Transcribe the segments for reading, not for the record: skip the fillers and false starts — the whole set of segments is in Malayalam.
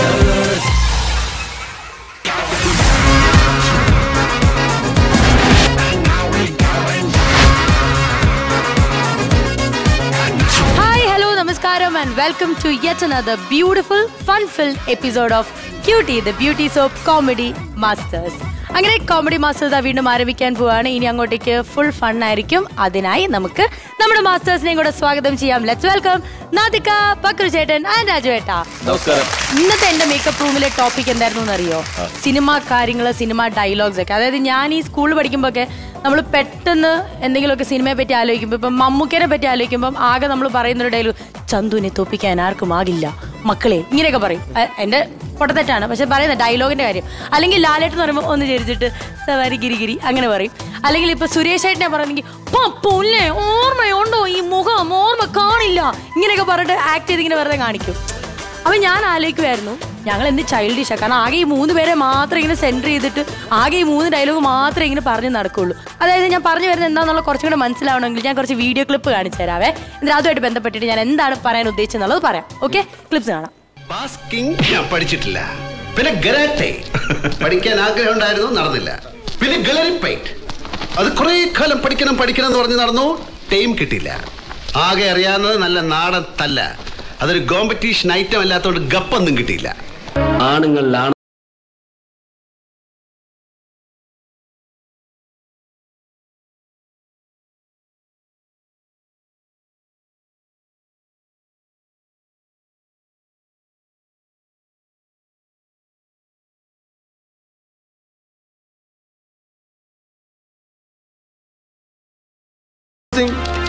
Masters. Hi, hello, namaskaram and welcome to yet another beautiful, fun-filled episode of Cutie the Beauty Soap Comedy Masters. അങ്ങനെ കോമഡി മാസ്റ്റേഴ്സ് ആ വീണ്ടും ആരംഭിക്കാൻ പോവാണ്. ഇനി അങ്ങോട്ടേക്ക് ഫുൾ ഫണ്ണായിരിക്കും. അതിനായി നമുക്ക് നമ്മുടെ മാസ്റ്റേഴ്സിനെയും കൂടെ സ്വാഗതം ചെയ്യാം. ലെറ്റ്സ് വെൽക്കം നാദിക, പക്കർ ജൈതൻ ആൻഡ് രാജുവേട്ട. നമസ്കാരം. ഇന്നത്തെ എന്റെ മേക്കപ്പ് റൂമിലെ ടോപ്പിക് എന്തായിരുന്നു എന്നറിയോ? സിനിമാ കാര്യങ്ങൾ, സിനിമ ഡയലോഗ്സ് ഒക്കെ. അതായത് ഞാൻ ഈ സ്കൂളിൽ പഠിക്കുമ്പോൾ ഒക്കെ നമ്മൾ പെട്ടെന്ന് എന്തെങ്കിലുമൊക്കെ സിനിമയെ പറ്റി ആലോചിക്കുമ്പോൾ, ഇപ്പം മമ്മൂക്കനെ പറ്റി ആലോചിക്കുമ്പം ആകെ നമ്മൾ പറയുന്നൊരു ഡയലോഗ്, ചന്തുവിനെ തോപ്പിക്കാൻ ആർക്കും ആകില്ല മക്കളെ, ഇങ്ങനെയൊക്കെ പറയും. എൻ്റെ പൊട്ടത്തെറ്റാണ്, പക്ഷെ പറയുന്ന ഡയലോഗിൻ്റെ കാര്യം. അല്ലെങ്കിൽ ലാലേട്ടെന്ന് പറയുമ്പോൾ ഒന്ന് ചരിച്ചിട്ട് സവാരി ഗിരിഗിരി അങ്ങനെ പറയും. അല്ലെങ്കിൽ ഇപ്പം സുരേഷായിട്ടിനെ പറയുന്നെങ്കിൽ പപ്പുല്ലേ ഓർമ്മയുണ്ടോ ഈ മുഖം, ഓർമ്മ കാണില്ല, ഇങ്ങനെയൊക്കെ പറഞ്ഞിട്ട് ആക്ട് ചെയ്തിങ്ങനെ വെറുതെ കാണിക്കും. അപ്പം ഞാൻ ആലോചിക്കുമായിരുന്നു, ഞങ്ങൾ എന്ത് ചൈൽഡിഷാണ്. കാരണം ആകെ ഈ മൂന്ന് പേരെ മാത്രം ഇങ്ങനെ സെൻറ്റർ ചെയ്തിട്ട് ആകെ ഈ മൂന്ന് ഡയലോഗ് മാത്രമേ ഇങ്ങനെ പറഞ്ഞ് നടക്കുകയുള്ളൂ. അതായത് ഞാൻ പറഞ്ഞു വരുന്നത് എന്താണെന്നുള്ള കുറച്ചും കൂടെ മനസ്സിലാവണമെങ്കിൽ ഞാൻ കുറച്ച് വീഡിയോ ക്ലിപ്പ് കാണിച്ചു തരാവേ. എന്നിട്ട് അതുമായിട്ട് ബന്ധപ്പെട്ടിട്ട് ഞാൻ എന്താണ് പറയാൻ ഉദ്ദേശിച്ചെന്നുള്ളത് പറയാം. ഓക്കെ, ക്ലിപ്സ് കാണാം. ബാസ്കിംഗ് പഠിച്ചിട്ടില്ല, പിന്നെ ഗരാട്ടെ പഠിക്കാൻ ആഗ്രഹം ഉണ്ടായിരുന്നു, നടന്നില്ല. പിന്നെ ഗലറി പെയിന്റ്, അത് കുറേ കാലം പഠിക്കണം പഠിക്കണം എന്ന് പറഞ്ഞ് നടന്നു, ടൈം കിട്ടിയില്ല. ആകെ അറിയാവുന്നത് നല്ല നാടൻ തല്ല, അതൊരു കോമ്പറ്റീഷൻ ഐറ്റം അല്ലാത്തതുകൊണ്ട് ഗപ്പൊന്നും കിട്ടിയില്ല. ആണുങ്ങളിലാണ്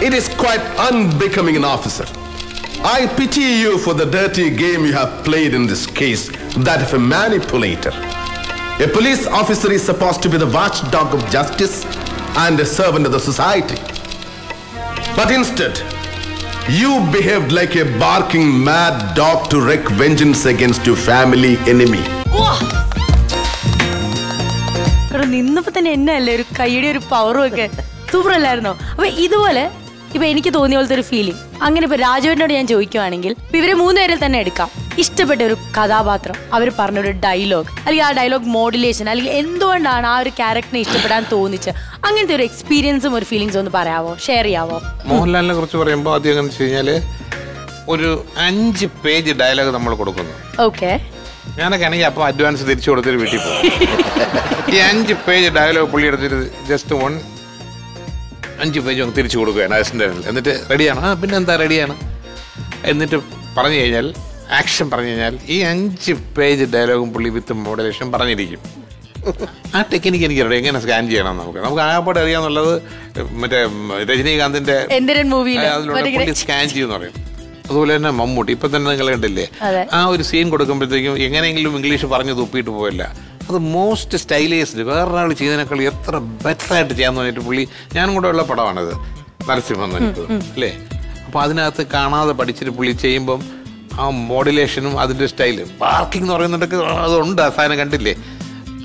It is quite unbecoming an officer. I pity you for the dirty game you have played in this case, that of a manipulator. A police officer is supposed to be the watchdog of justice and a servant of the society. But instead, you behaved like a barking mad dog to wreak vengeance against your family enemy. നിന്നപ്പോൾ തന്നെ എന്നല്ലേ ഒരു കൈയുടെ ഒരു പവറും ഒക്കെ സൂപ്പർ അല്ലായിരുന്നോ? അപ്പൊ ഇതുപോലെ ഇപ്പൊ എനിക്ക് തോന്നിയ പോലത്തെ ഒരു ഫീലിംഗ്. അങ്ങനെ ഇപ്പൊ രാജുവിനോട് ഞാൻ ചോദിക്കുവാണെങ്കിൽ ഇവരെ മൂന്നുപേരിൽ തന്നെ എടുക്കാം. ഇഷ്ടപ്പെട്ട ഒരു കഥാപാത്രം, അവർ പറഞ്ഞൊരു ഡയലോഗ്, അല്ലെങ്കിൽ ആ ഡയലോഗ് മോഡുലേഷൻ, അല്ലെങ്കിൽ എന്തുകൊണ്ടാണ് ആ ഒരു ക്യാരക്ടറിനെ ഇഷ്ടപ്പെടാൻ തോന്നിച്ച്, അങ്ങനത്തെ ഒരു എക്സ്പീരിയൻസും ഒരു ഫീലിംഗ്സും ഒന്ന് പറയാവോ, ഷെയർ ചെയ്യാവോ? മോഹൻലാലിനെ കുറിച്ച് പറയുമ്പോൾ ആദ്യം എങ്ങനെ വെച്ച് കഴിഞ്ഞാല് ഒരു 5 പേജ് ഡയലോഗ് നമ്മൾ കൊടുക്കുന്നു. ഓക്കെ, ഞാനൊക്കെ ആണെങ്കിൽ അപ്പൊ അഡ്വാൻസ് തിരിച്ചു കൊടുത്തിട്ട് വീട്ടിൽ പോകും. ഈ 5 പേജ് ഡയലോഗ് പുള്ളി എടുത്തിട്ട് ജസ്റ്റ് 1-5 പേജ് തിരിച്ചു കൊടുക്കുകയാണ് അസിസ്റ്റൻ്റിൽ. എന്നിട്ട് റെഡിയാണ്, പിന്നെ എന്താ റെഡിയാണ് എന്നിട്ട് പറഞ്ഞു കഴിഞ്ഞാൽ, ആക്ഷൻ പറഞ്ഞു കഴിഞ്ഞാൽ ഈ 5 പേജ് ഡയലോഗും പുള്ളി വിത്ത് മോഡലേഷൻ പറഞ്ഞിരിക്കും. ആ ടെക്നിക്ക് എനിക്കറിയാം, എങ്ങനെ സ്കാൻ ചെയ്യണം. നമുക്ക് ആകെപ്പാട് അറിയാമെന്നുള്ളത് മറ്റേ രജനീകാന്തിൻ്റെ അതിലൂടെ സ്കാൻ ചെയ്യുമെന്ന് പറയും. അതുപോലെ തന്നെ മമ്മൂട്ടി ഇപ്പം തന്നെ നിങ്ങൾ കണ്ടില്ലേ, ആ ഒരു സീൻ കൊടുക്കുമ്പോഴത്തേക്കും എങ്ങനെയെങ്കിലും ഇംഗ്ലീഷ് പറഞ്ഞ് തുപ്പിയിട്ട് പോയല്ല, അത് മോസ്റ്റ് സ്റ്റൈലൈസ്ഡ് വേറൊരാൾ ചെയ്തതിനേക്കാൾ എത്ര ബെറ്ററായിട്ട് ചെയ്യാമെന്ന് പറഞ്ഞിട്ട് പുള്ളി, ഞാനും കൂടെ ഉള്ള പടമാണത് നരസിംഹം എനിക്ക് അല്ലേ. അപ്പോൾ അതിനകത്ത് കാണാതെ പഠിച്ചിട്ട് പുള്ളി ചെയ്യുമ്പം ആ മോഡുലേഷനും അതിൻ്റെ സ്റ്റൈലും പാർക്കിംഗ് എന്ന് പറയുന്നുണ്ടൊക്കെ അതുണ്ട്. ആ സാധനം കണ്ടില്ലേ,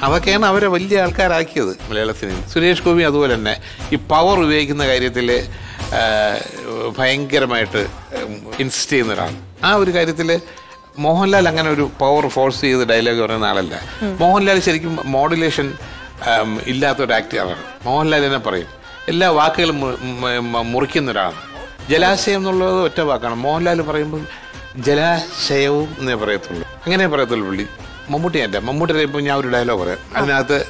അതൊക്കെയാണ് അവരെ വലിയ ആൾക്കാരാക്കിയത് മലയാള സിനിമ. സുരേഷ് ഗോപി അതുപോലെ തന്നെ ഈ പവർ ഉപയോഗിക്കുന്ന കാര്യത്തിൽ ഭയങ്കരമായിട്ട് ഇൻസിസ്റ്റ് ചെയ്യുന്നൊരാണ്. ആ ഒരു കാര്യത്തിൽ മോഹൻലാൽ അങ്ങനെ ഒരു പവർ ഫോഴ്സ് ചെയ്ത് ഡയലോഗ് പറയുന്ന ആളല്ല. മോഹൻലാൽ ശരിക്കും മോഡുലേഷൻ ഇല്ലാത്തൊരു ആക്ടറാണ്. മോഹൻലാൽ തന്നെ പറയും, എല്ലാ വാക്കുകളും മുറിക്കുന്നൊരാളാണ്. ജലാശയം എന്നുള്ളത് ഒറ്റ വാക്കാണ്, മോഹൻലാൽ പറയുമ്പോൾ ജലാശയവും എന്നേ പറയത്തുള്ളൂ, അങ്ങനെ പറയത്തുള്ളൂ പുള്ളി. മമ്മൂട്ടി അല്ല, മമ്മൂട്ടിയുടെ ഇപ്പോൾ ഞാൻ ഒരു ഡയലോഗ് പറയാം, അതിനകത്ത്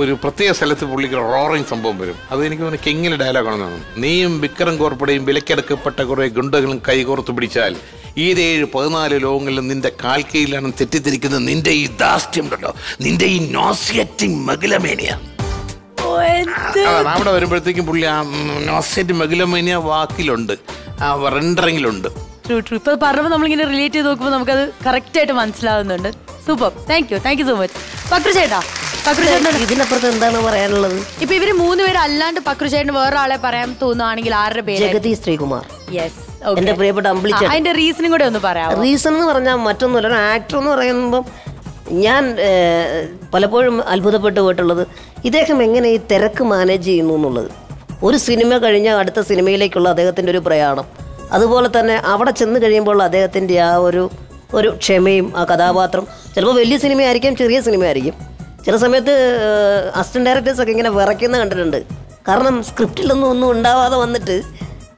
ഒരു പ്രത്യേക സ്ഥലത്ത് പുള്ളിക്ക് റോറിങ് സംഭവം വരും. അത് എനിക്ക് തോന്നുന്നു കെങ്ങിലെ ഡയലോഗാണെന്ന് തോന്നുന്നു. നീയും വിക്രം കോർപ്പടയും വിലക്കെടുക്കപ്പെട്ട കുറേ ഗുണ്ടകളും കൈകോർത്ത് പിടിച്ചാൽ ഈ 7-14 ലോകങ്ങളിലും നിന്റെ കാൽക്കയിലാണ് തെറ്റിദ്ധരിക്കുന്നത്. നിന്റെ ഈ ദാസ്യം കണ്ടോ, നിന്റെ ഈ നോസിയറ്റിംഗ് മഗിലമേനിയ. അവിടെ വരുമ്പോഴത്തേക്കും പുള്ളി ആ നോസിയറ്റ് മഗിലമേനിയ വാക്കിലുണ്ട്, ആ റെൻഡറിങ്ങിലുണ്ട്. ഇപ്പൊ പറഞ്ഞപ്പോൾ നമ്മളിങ്ങനെ റിലേറ്റ് ചെയ്ത് നോക്കുമ്പോൾ നമുക്കത് കറക്റ്റായിട്ട് മനസ്സിലാവുന്നുണ്ട്. Super, thank you, thank you so much. Pakru ചേട്ടാ, പക്രു ചേട്ടൻ ഇതിനപ്പുറത്ത് എന്താണ് പറയാനുള്ളത്? ഇപ്പൊ ഇവര് മൂന്നുപേര് അല്ലാണ്ട് പക്രു ചേട്ടന് വേറൊരാളെ പറയാൻ തോന്നുകയാണെങ്കിൽ ആരുടെ പേര്? ജഗതി ശ്രീകുമാർ. യെസ്, എന്റെ പ്രിയപ്പെട്ട അമ്പിളിച്ചൻ. അതിന്റെ റീസണും കൂടെ ഒന്ന് പറയാം. റീസൺ എന്ന് പറഞ്ഞാൽ മറ്റൊന്നുമല്ല, ആക്ടർ എന്ന് പറയുമ്പം ഞാൻ പലപ്പോഴും അത്ഭുതപ്പെട്ടു പോയിട്ടുള്ളത് ഇദ്ദേഹം എങ്ങനെ ഈ തിരക്ക് മാനേജ് ചെയ്യുന്നു എന്നുള്ളത്. ഒരു സിനിമ കഴിഞ്ഞാൽ അടുത്ത സിനിമയിലേക്കുള്ള അദ്ദേഹത്തിൻ്റെ ഒരു പ്രയാണം, അതുപോലെ തന്നെ അവിടെ ചെന്ന് കഴിയുമ്പോൾ അദ്ദേഹത്തിൻ്റെ ആ ഒരു ഒരു ക്ഷമയും ആ കഥാപാത്രം ചിലപ്പോൾ വലിയ സിനിമയായിരിക്കും ചെറിയ സിനിമയായിരിക്കും. ചില സമയത്ത് അസിസ്റ്റൻറ്റ് ഡയറക്ടേഴ്സൊക്കെ ഇങ്ങനെ വിറയ്ക്കുന്ന കണ്ടിട്ടുണ്ട്. കാരണം സ്ക്രിപ്റ്റിലൊന്നും ഒന്നും ഉണ്ടാവാതെ വന്നിട്ട്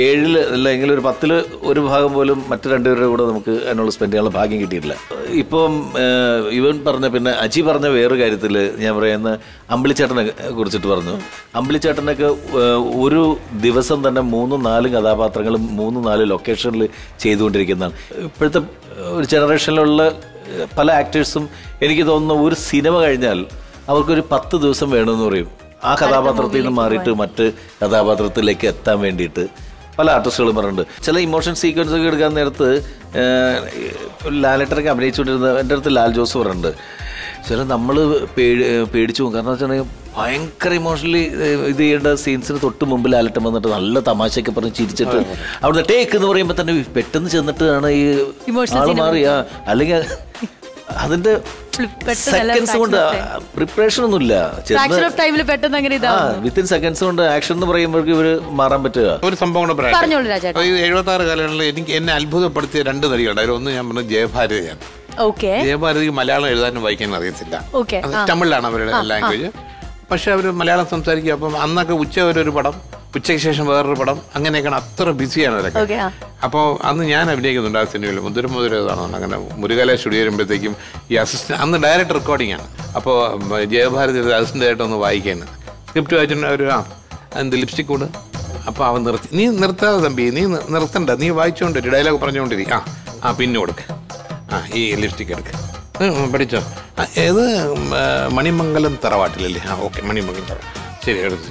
7 അല്ലെങ്കിൽ ഒരു 10 ഒരു ഭാഗം പോലും മറ്റു രണ്ടുപേരുടെ കൂടെ നമുക്ക് അതിനുള്ള സ്പെൻഡ് ചെയ്യാനുള്ള ഭാഗ്യം കിട്ടിയിട്ടില്ല. ഇപ്പം ഇവൻ പറഞ്ഞ പിന്നെ അജി പറഞ്ഞ വേറൊരു കാര്യത്തിൽ ഞാൻ പറയുന്ന അമ്പിളിച്ചേട്ടനെ കുറിച്ചിട്ട് പറഞ്ഞു. അമ്പിളിച്ചേട്ടനൊക്കെ ഒരു ദിവസം തന്നെ 3-4 കഥാപാത്രങ്ങളും 3-4 ലൊക്കേഷനിൽ ചെയ്തുകൊണ്ടിരിക്കുന്നതാണ്. ഇപ്പോഴത്തെ ഒരു ജനറേഷനിലുള്ള പല ആക്ടേഴ്സും എനിക്ക് തോന്നുന്നു ഒരു സിനിമ കഴിഞ്ഞാൽ അവർക്കൊരു 10 ദിവസം വേണമെന്ന് പറയും ആ കഥാപാത്രത്തിൽ നിന്ന് മാറിയിട്ട് മറ്റ് കഥാപാത്രത്തിലേക്ക് എത്താൻ വേണ്ടിയിട്ട്. പല ആർട്ടിസ്റ്റുകളും പറഞ്ഞിട്ടുണ്ട്. ചില ഇമോഷൻ സീക്വൻസ് ഒക്കെ എടുക്കാൻ നേരത്ത് ലാലേട്ടനൊക്കെ അഭിനയിച്ചുകൊണ്ടിരുന്ന എൻ്റെ അടുത്ത് ലാൽ ജോസ് പറഞ്ഞിട്ടുണ്ട് ചില നമ്മൾ പേടിച്ചു പോകും. കാരണം വെച്ചാൽ ഭയങ്കര ഇമോഷണലി ഇത് ചെയ്യേണ്ട സീൻസിന് തൊട്ട് മുമ്പ് ലാലട്ടം വന്നിട്ട് നല്ല തമാശയൊക്കെ പറഞ്ഞ് ചിരിച്ചിട്ട് അവിടുന്ന് ടേക്ക് എന്ന് പറയുമ്പോൾ തന്നെ പെട്ടെന്ന് ചെന്നിട്ടാണ് ഈ ആൾ മാറിയ. അല്ലെങ്കിൽ അതിൻ്റെ സെക്കൻഡ്സ് കൊണ്ട് പ്രിപ്പറേഷൻ ഒന്നുമില്ല. വിത്തിൻ സെക്കൻഡ്സ് കൊണ്ട് ആക്ഷൻ എന്ന് പറയുമ്പോഴേക്കും ഇവർ മാറാൻ പറ്റുക. ഒരു സംഭവം കൂടെ പറയാം. 76 കാലങ്ങളിൽ എനിക്ക് എന്നെ അത്ഭുതപ്പെടുത്തിയ 2 നടികളുണ്ട്. അതിലൊന്ന് ഞാൻ പറഞ്ഞത് ജയഭാരതിയാണ്. ജയഭാരതിക്ക് മലയാളം എഴുതാനും വായിക്കാനും അറിയത്തില്ല. തമിഴിലാണ് അവരുടെ ലാംഗ്വേജ്. പക്ഷെ അവർ മലയാളം സംസാരിക്കുക. അപ്പം അന്നൊക്കെ ഉച്ചവരെ ഒരു പടം, ഉച്ചയ്ക്ക് ശേഷം വേറൊരു പടം, അങ്ങനെയൊക്കെയാണ്. അത്ര ബിസിയാണ് അവരൊക്കെ. അപ്പോൾ അന്ന് ഞാൻ അഭിനയിക്കുന്നുണ്ട് ആ സിനിമയിൽ മുതിരതാണെന്നുണ്ട്. അങ്ങനെ മുരുകല സ്റ്റുഡിയോ വരുമ്പോഴത്തേക്കും ഈ അസിസ്റ്റന്റ് അന്ന് ഡയറക്റ്റ് റെക്കോർഡിംഗ് ആണ്. അപ്പോൾ ജയഭാരതി അസിസ്റ്റൻ്റായിട്ടൊന്ന് വായിക്കാണ്. സ്ക്രിപ്റ്റ് വായിച്ചിട്ടുണ്ട് അവർ. അതിൻ്റെ ലിപ്സ്റ്റിക് കൂടെ അപ്പോൾ അവൻ നിർത്തി. നീ നിർത്താതെ തമ്പി, നീ നിർത്തണ്ട, നീ വായിച്ചുകൊണ്ടിരിക്കും, ഡയലോഗ് പറഞ്ഞുകൊണ്ടിരിക്കും. ആ പിന്നെ കൊടുക്കുക, ആ ഈ ലിപ്സ്റ്റിക് എടുക്കുക, പഠിച്ചോ, ഏത് മണിമംഗലം തറവാട്ടിലല്ലേ, ആ ഓക്കെ മണിമംഗലം തറവാട്ട് ശരി എടുത്തു.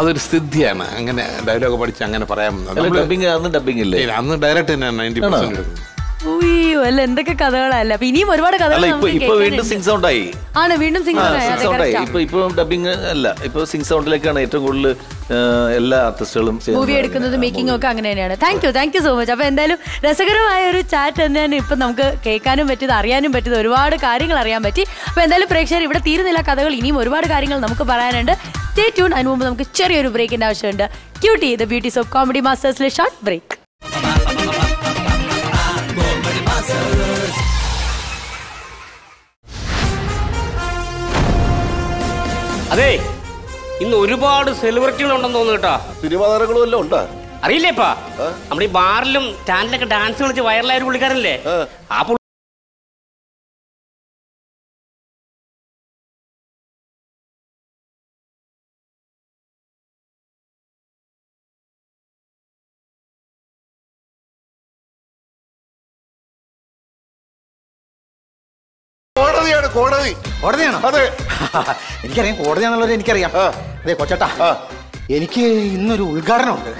അതൊരു സിദ്ധിയാണ് അങ്ങനെ ഡയലോഗ് പഠിച്ച് അങ്ങനെ പറയാൻ പറ്റുന്നത്. അന്ന് ഡയറക്റ്റ് തന്നെയാണ് 90%. എന്തൊക്കെ കഥകളല്ല. ഇനിയും ഒരുപാട് കഥകളാണ് ഏറ്റവും കൂടുതൽ എല്ലാ ആർട്ടിസ്റ്റുകളും മൂവി എടുക്കുന്നത്, മേക്കിംഗ് ഒക്കെ അങ്ങനെ തന്നെയാണ്. Thank you so much. അപ്പൊ എന്തായാലും രസകരമായ ഒരു ചാറ്റ് തന്നെയാണ്. ഇപ്പൊ നമുക്ക് കേൾക്കാനും പറ്റിയത്, അറിയാനും പറ്റിയത്, ഒരുപാട് കാര്യങ്ങൾ അറിയാൻ പറ്റി. അപ്പൊ എന്തായാലും പ്രേക്ഷകർ ഇവിടെ തീരുന്നില്ല കഥകൾ, ഇനിയും ഒരുപാട് കാര്യങ്ങൾ നമുക്ക് പറയാനുണ്ട്. Stay tune. അതിന് മുമ്പ് നമുക്ക് ചെറിയൊരു ബ്രേക്കിന്റെ ആവശ്യമുണ്ട്. Cutie the beauty soap comedy മാസ്റ്റേഴ്സിലെ ഷോർട്ട് ബ്രേക്ക്. അതെ, ഇന്ന് ഒരുപാട് സെലിബ്രിറ്റികൾ ഉണ്ടെന്ന് തോന്നുന്നു കേട്ടോ. സിനിമാ താരങ്ങളും എല്ലാം ഉണ്ട്. അറിയില്ലേപ്പാ, നമ്മുടെ ഈ ബാറിലും സ്റ്റാൻഡിലൊക്കെ ഡാൻസ് കളിച്ച് വൈറലായ ഒരു പുള്ളിക്കാരല്ലേ ആ പുള്ളി. കോടതിയാണോ? അതെ, എനിക്കറിയാം കോടതിയാണുള്ളത്, എനിക്കറിയാം. അതെ കൊച്ചേട്ടാ, എനിക്ക് ഇന്നൊരു ഉദ്ഘാടനം ഉണ്ട്.